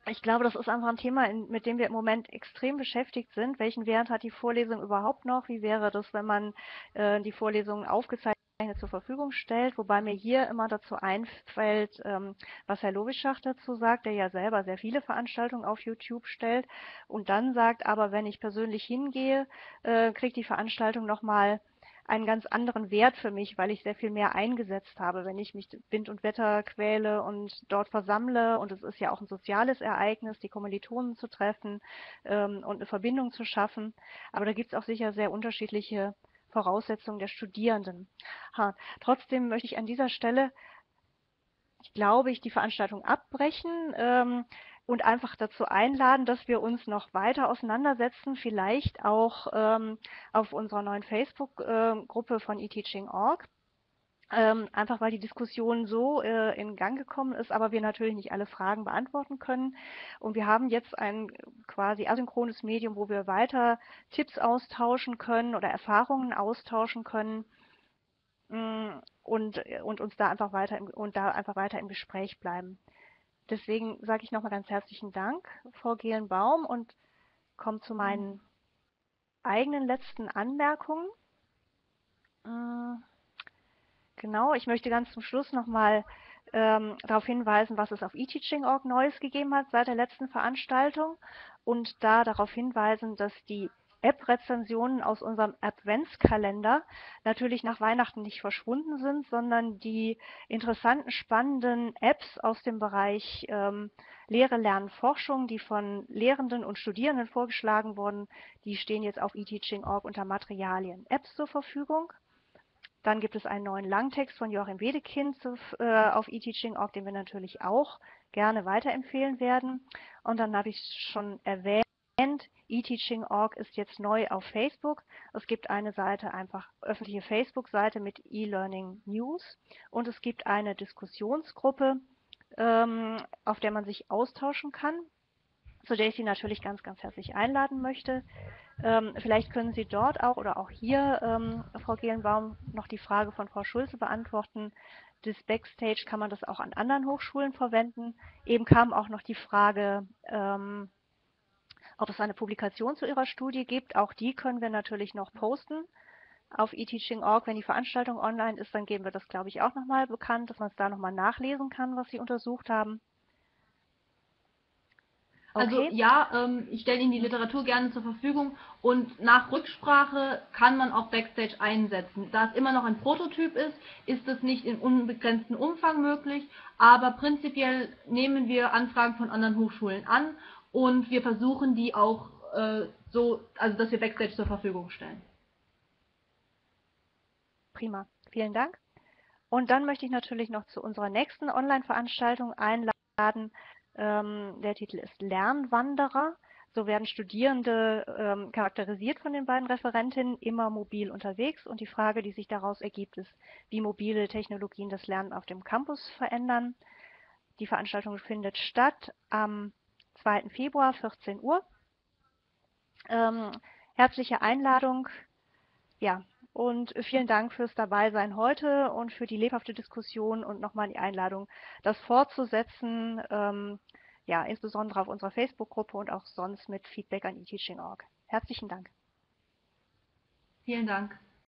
ich glaube, das ist einfach ein Thema, mit dem wir im Moment extrem beschäftigt sind. Welchen Wert hat die Vorlesung überhaupt noch? Wie wäre das, wenn man äh, die Vorlesungen aufgezeichnet zur Verfügung stellt, wobei mir hier immer dazu einfällt, was Herr Lovischach dazu sagt, der ja selber sehr viele Veranstaltungen auf YouTube stellt und dann sagt, aber wenn ich persönlich hingehe, kriegt die Veranstaltung nochmal einen ganz anderen Wert für mich, weil ich sehr viel mehr eingesetzt habe, wenn ich mich Wind und Wetter quäle und dort versammle. Und es ist ja auch ein soziales Ereignis, die Kommilitonen zu treffen und eine Verbindung zu schaffen. Aber da gibt es auch sicher sehr unterschiedliche Voraussetzungen der Studierenden. Ha. Trotzdem möchte ich an dieser Stelle, glaube ich, die Veranstaltung abbrechen ähm, und einfach dazu einladen, dass wir uns noch weiter auseinandersetzen, vielleicht auch ähm, auf unserer neuen Facebook-Gruppe von e Teaching Punkt org. Ähm, einfach weil die Diskussion so äh, in Gang gekommen ist, aber wir natürlich nicht alle Fragen beantworten können. Und wir haben jetzt ein quasi asynchrones Medium, wo wir weiter Tipps austauschen können oder Erfahrungen austauschen können mh, und, und uns da einfach weiter im, und da einfach weiter im Gespräch bleiben. Deswegen sage ich nochmal ganz herzlichen Dank, Frau Gehlen-Baum, und komme zu meinen mhm. eigenen letzten Anmerkungen. Äh, Genau, ich möchte ganz zum Schluss nochmal ähm, darauf hinweisen, was es auf e Teaching Punkt org Neues gegeben hat seit der letzten Veranstaltung und da darauf hinweisen, dass die App-Rezensionen aus unserem Adventskalender natürlich nach Weihnachten nicht verschwunden sind, sondern die interessanten, spannenden Apps aus dem Bereich ähm, Lehre, Lernen, Forschung, die von Lehrenden und Studierenden vorgeschlagen wurden, die stehen jetzt auf e Teaching Punkt org unter Materialien Apps zur Verfügung. Dann gibt es einen neuen Langtext von Joachim Wedekind auf e Teaching Punkt org, den wir natürlich auch gerne weiterempfehlen werden. Und dann habe ich schon erwähnt, e Teaching Punkt org ist jetzt neu auf Facebook. Es gibt eine Seite, einfach öffentliche Facebook-Seite mit E-Learning News. Und es gibt eine Diskussionsgruppe, auf der man sich austauschen kann, zu der ich Sie natürlich ganz, ganz herzlich einladen möchte. Ähm, vielleicht können Sie dort auch oder auch hier, ähm, Frau Gehlen-Baum, noch die Frage von Frau Schulze beantworten. Das Backstage, kann man das auch an anderen Hochschulen verwenden? Eben kam auch noch die Frage, ähm, ob es eine Publikation zu Ihrer Studie gibt. Auch die können wir natürlich noch posten auf e Teaching Punkt org. Wenn die Veranstaltung online ist, dann geben wir das, glaube ich, auch nochmal bekannt, dass man es da nochmal nachlesen kann, was Sie untersucht haben. Also okay. ja, ähm, ich stelle Ihnen die Literatur gerne zur Verfügung und nach Rücksprache kann man auch Backstage einsetzen. Da es immer noch ein Prototyp ist, ist es nicht in unbegrenzten Umfang möglich, aber prinzipiell nehmen wir Anfragen von anderen Hochschulen an und wir versuchen die auch äh, so, also dass wir Backstage zur Verfügung stellen. Prima, vielen Dank. Und dann möchte ich natürlich noch zu unserer nächsten Online-Veranstaltung einladen. Der Titel ist Lernwanderer. So werden Studierende ähm, charakterisiert von den beiden Referentinnen, immer mobil unterwegs. Und die Frage, die sich daraus ergibt, ist, wie mobile Technologien das Lernen auf dem Campus verändern. Die Veranstaltung findet statt am zweiten Februar, vierzehn Uhr. Ähm, herzliche Einladung. Ja, und vielen Dank fürs Dabeisein heute und für die lebhafte Diskussion und nochmal die Einladung, das fortzusetzen, ähm, ja, insbesondere auf unserer Facebook-Gruppe und auch sonst mit Feedback an e Teaching Punkt org. Herzlichen Dank. Vielen Dank.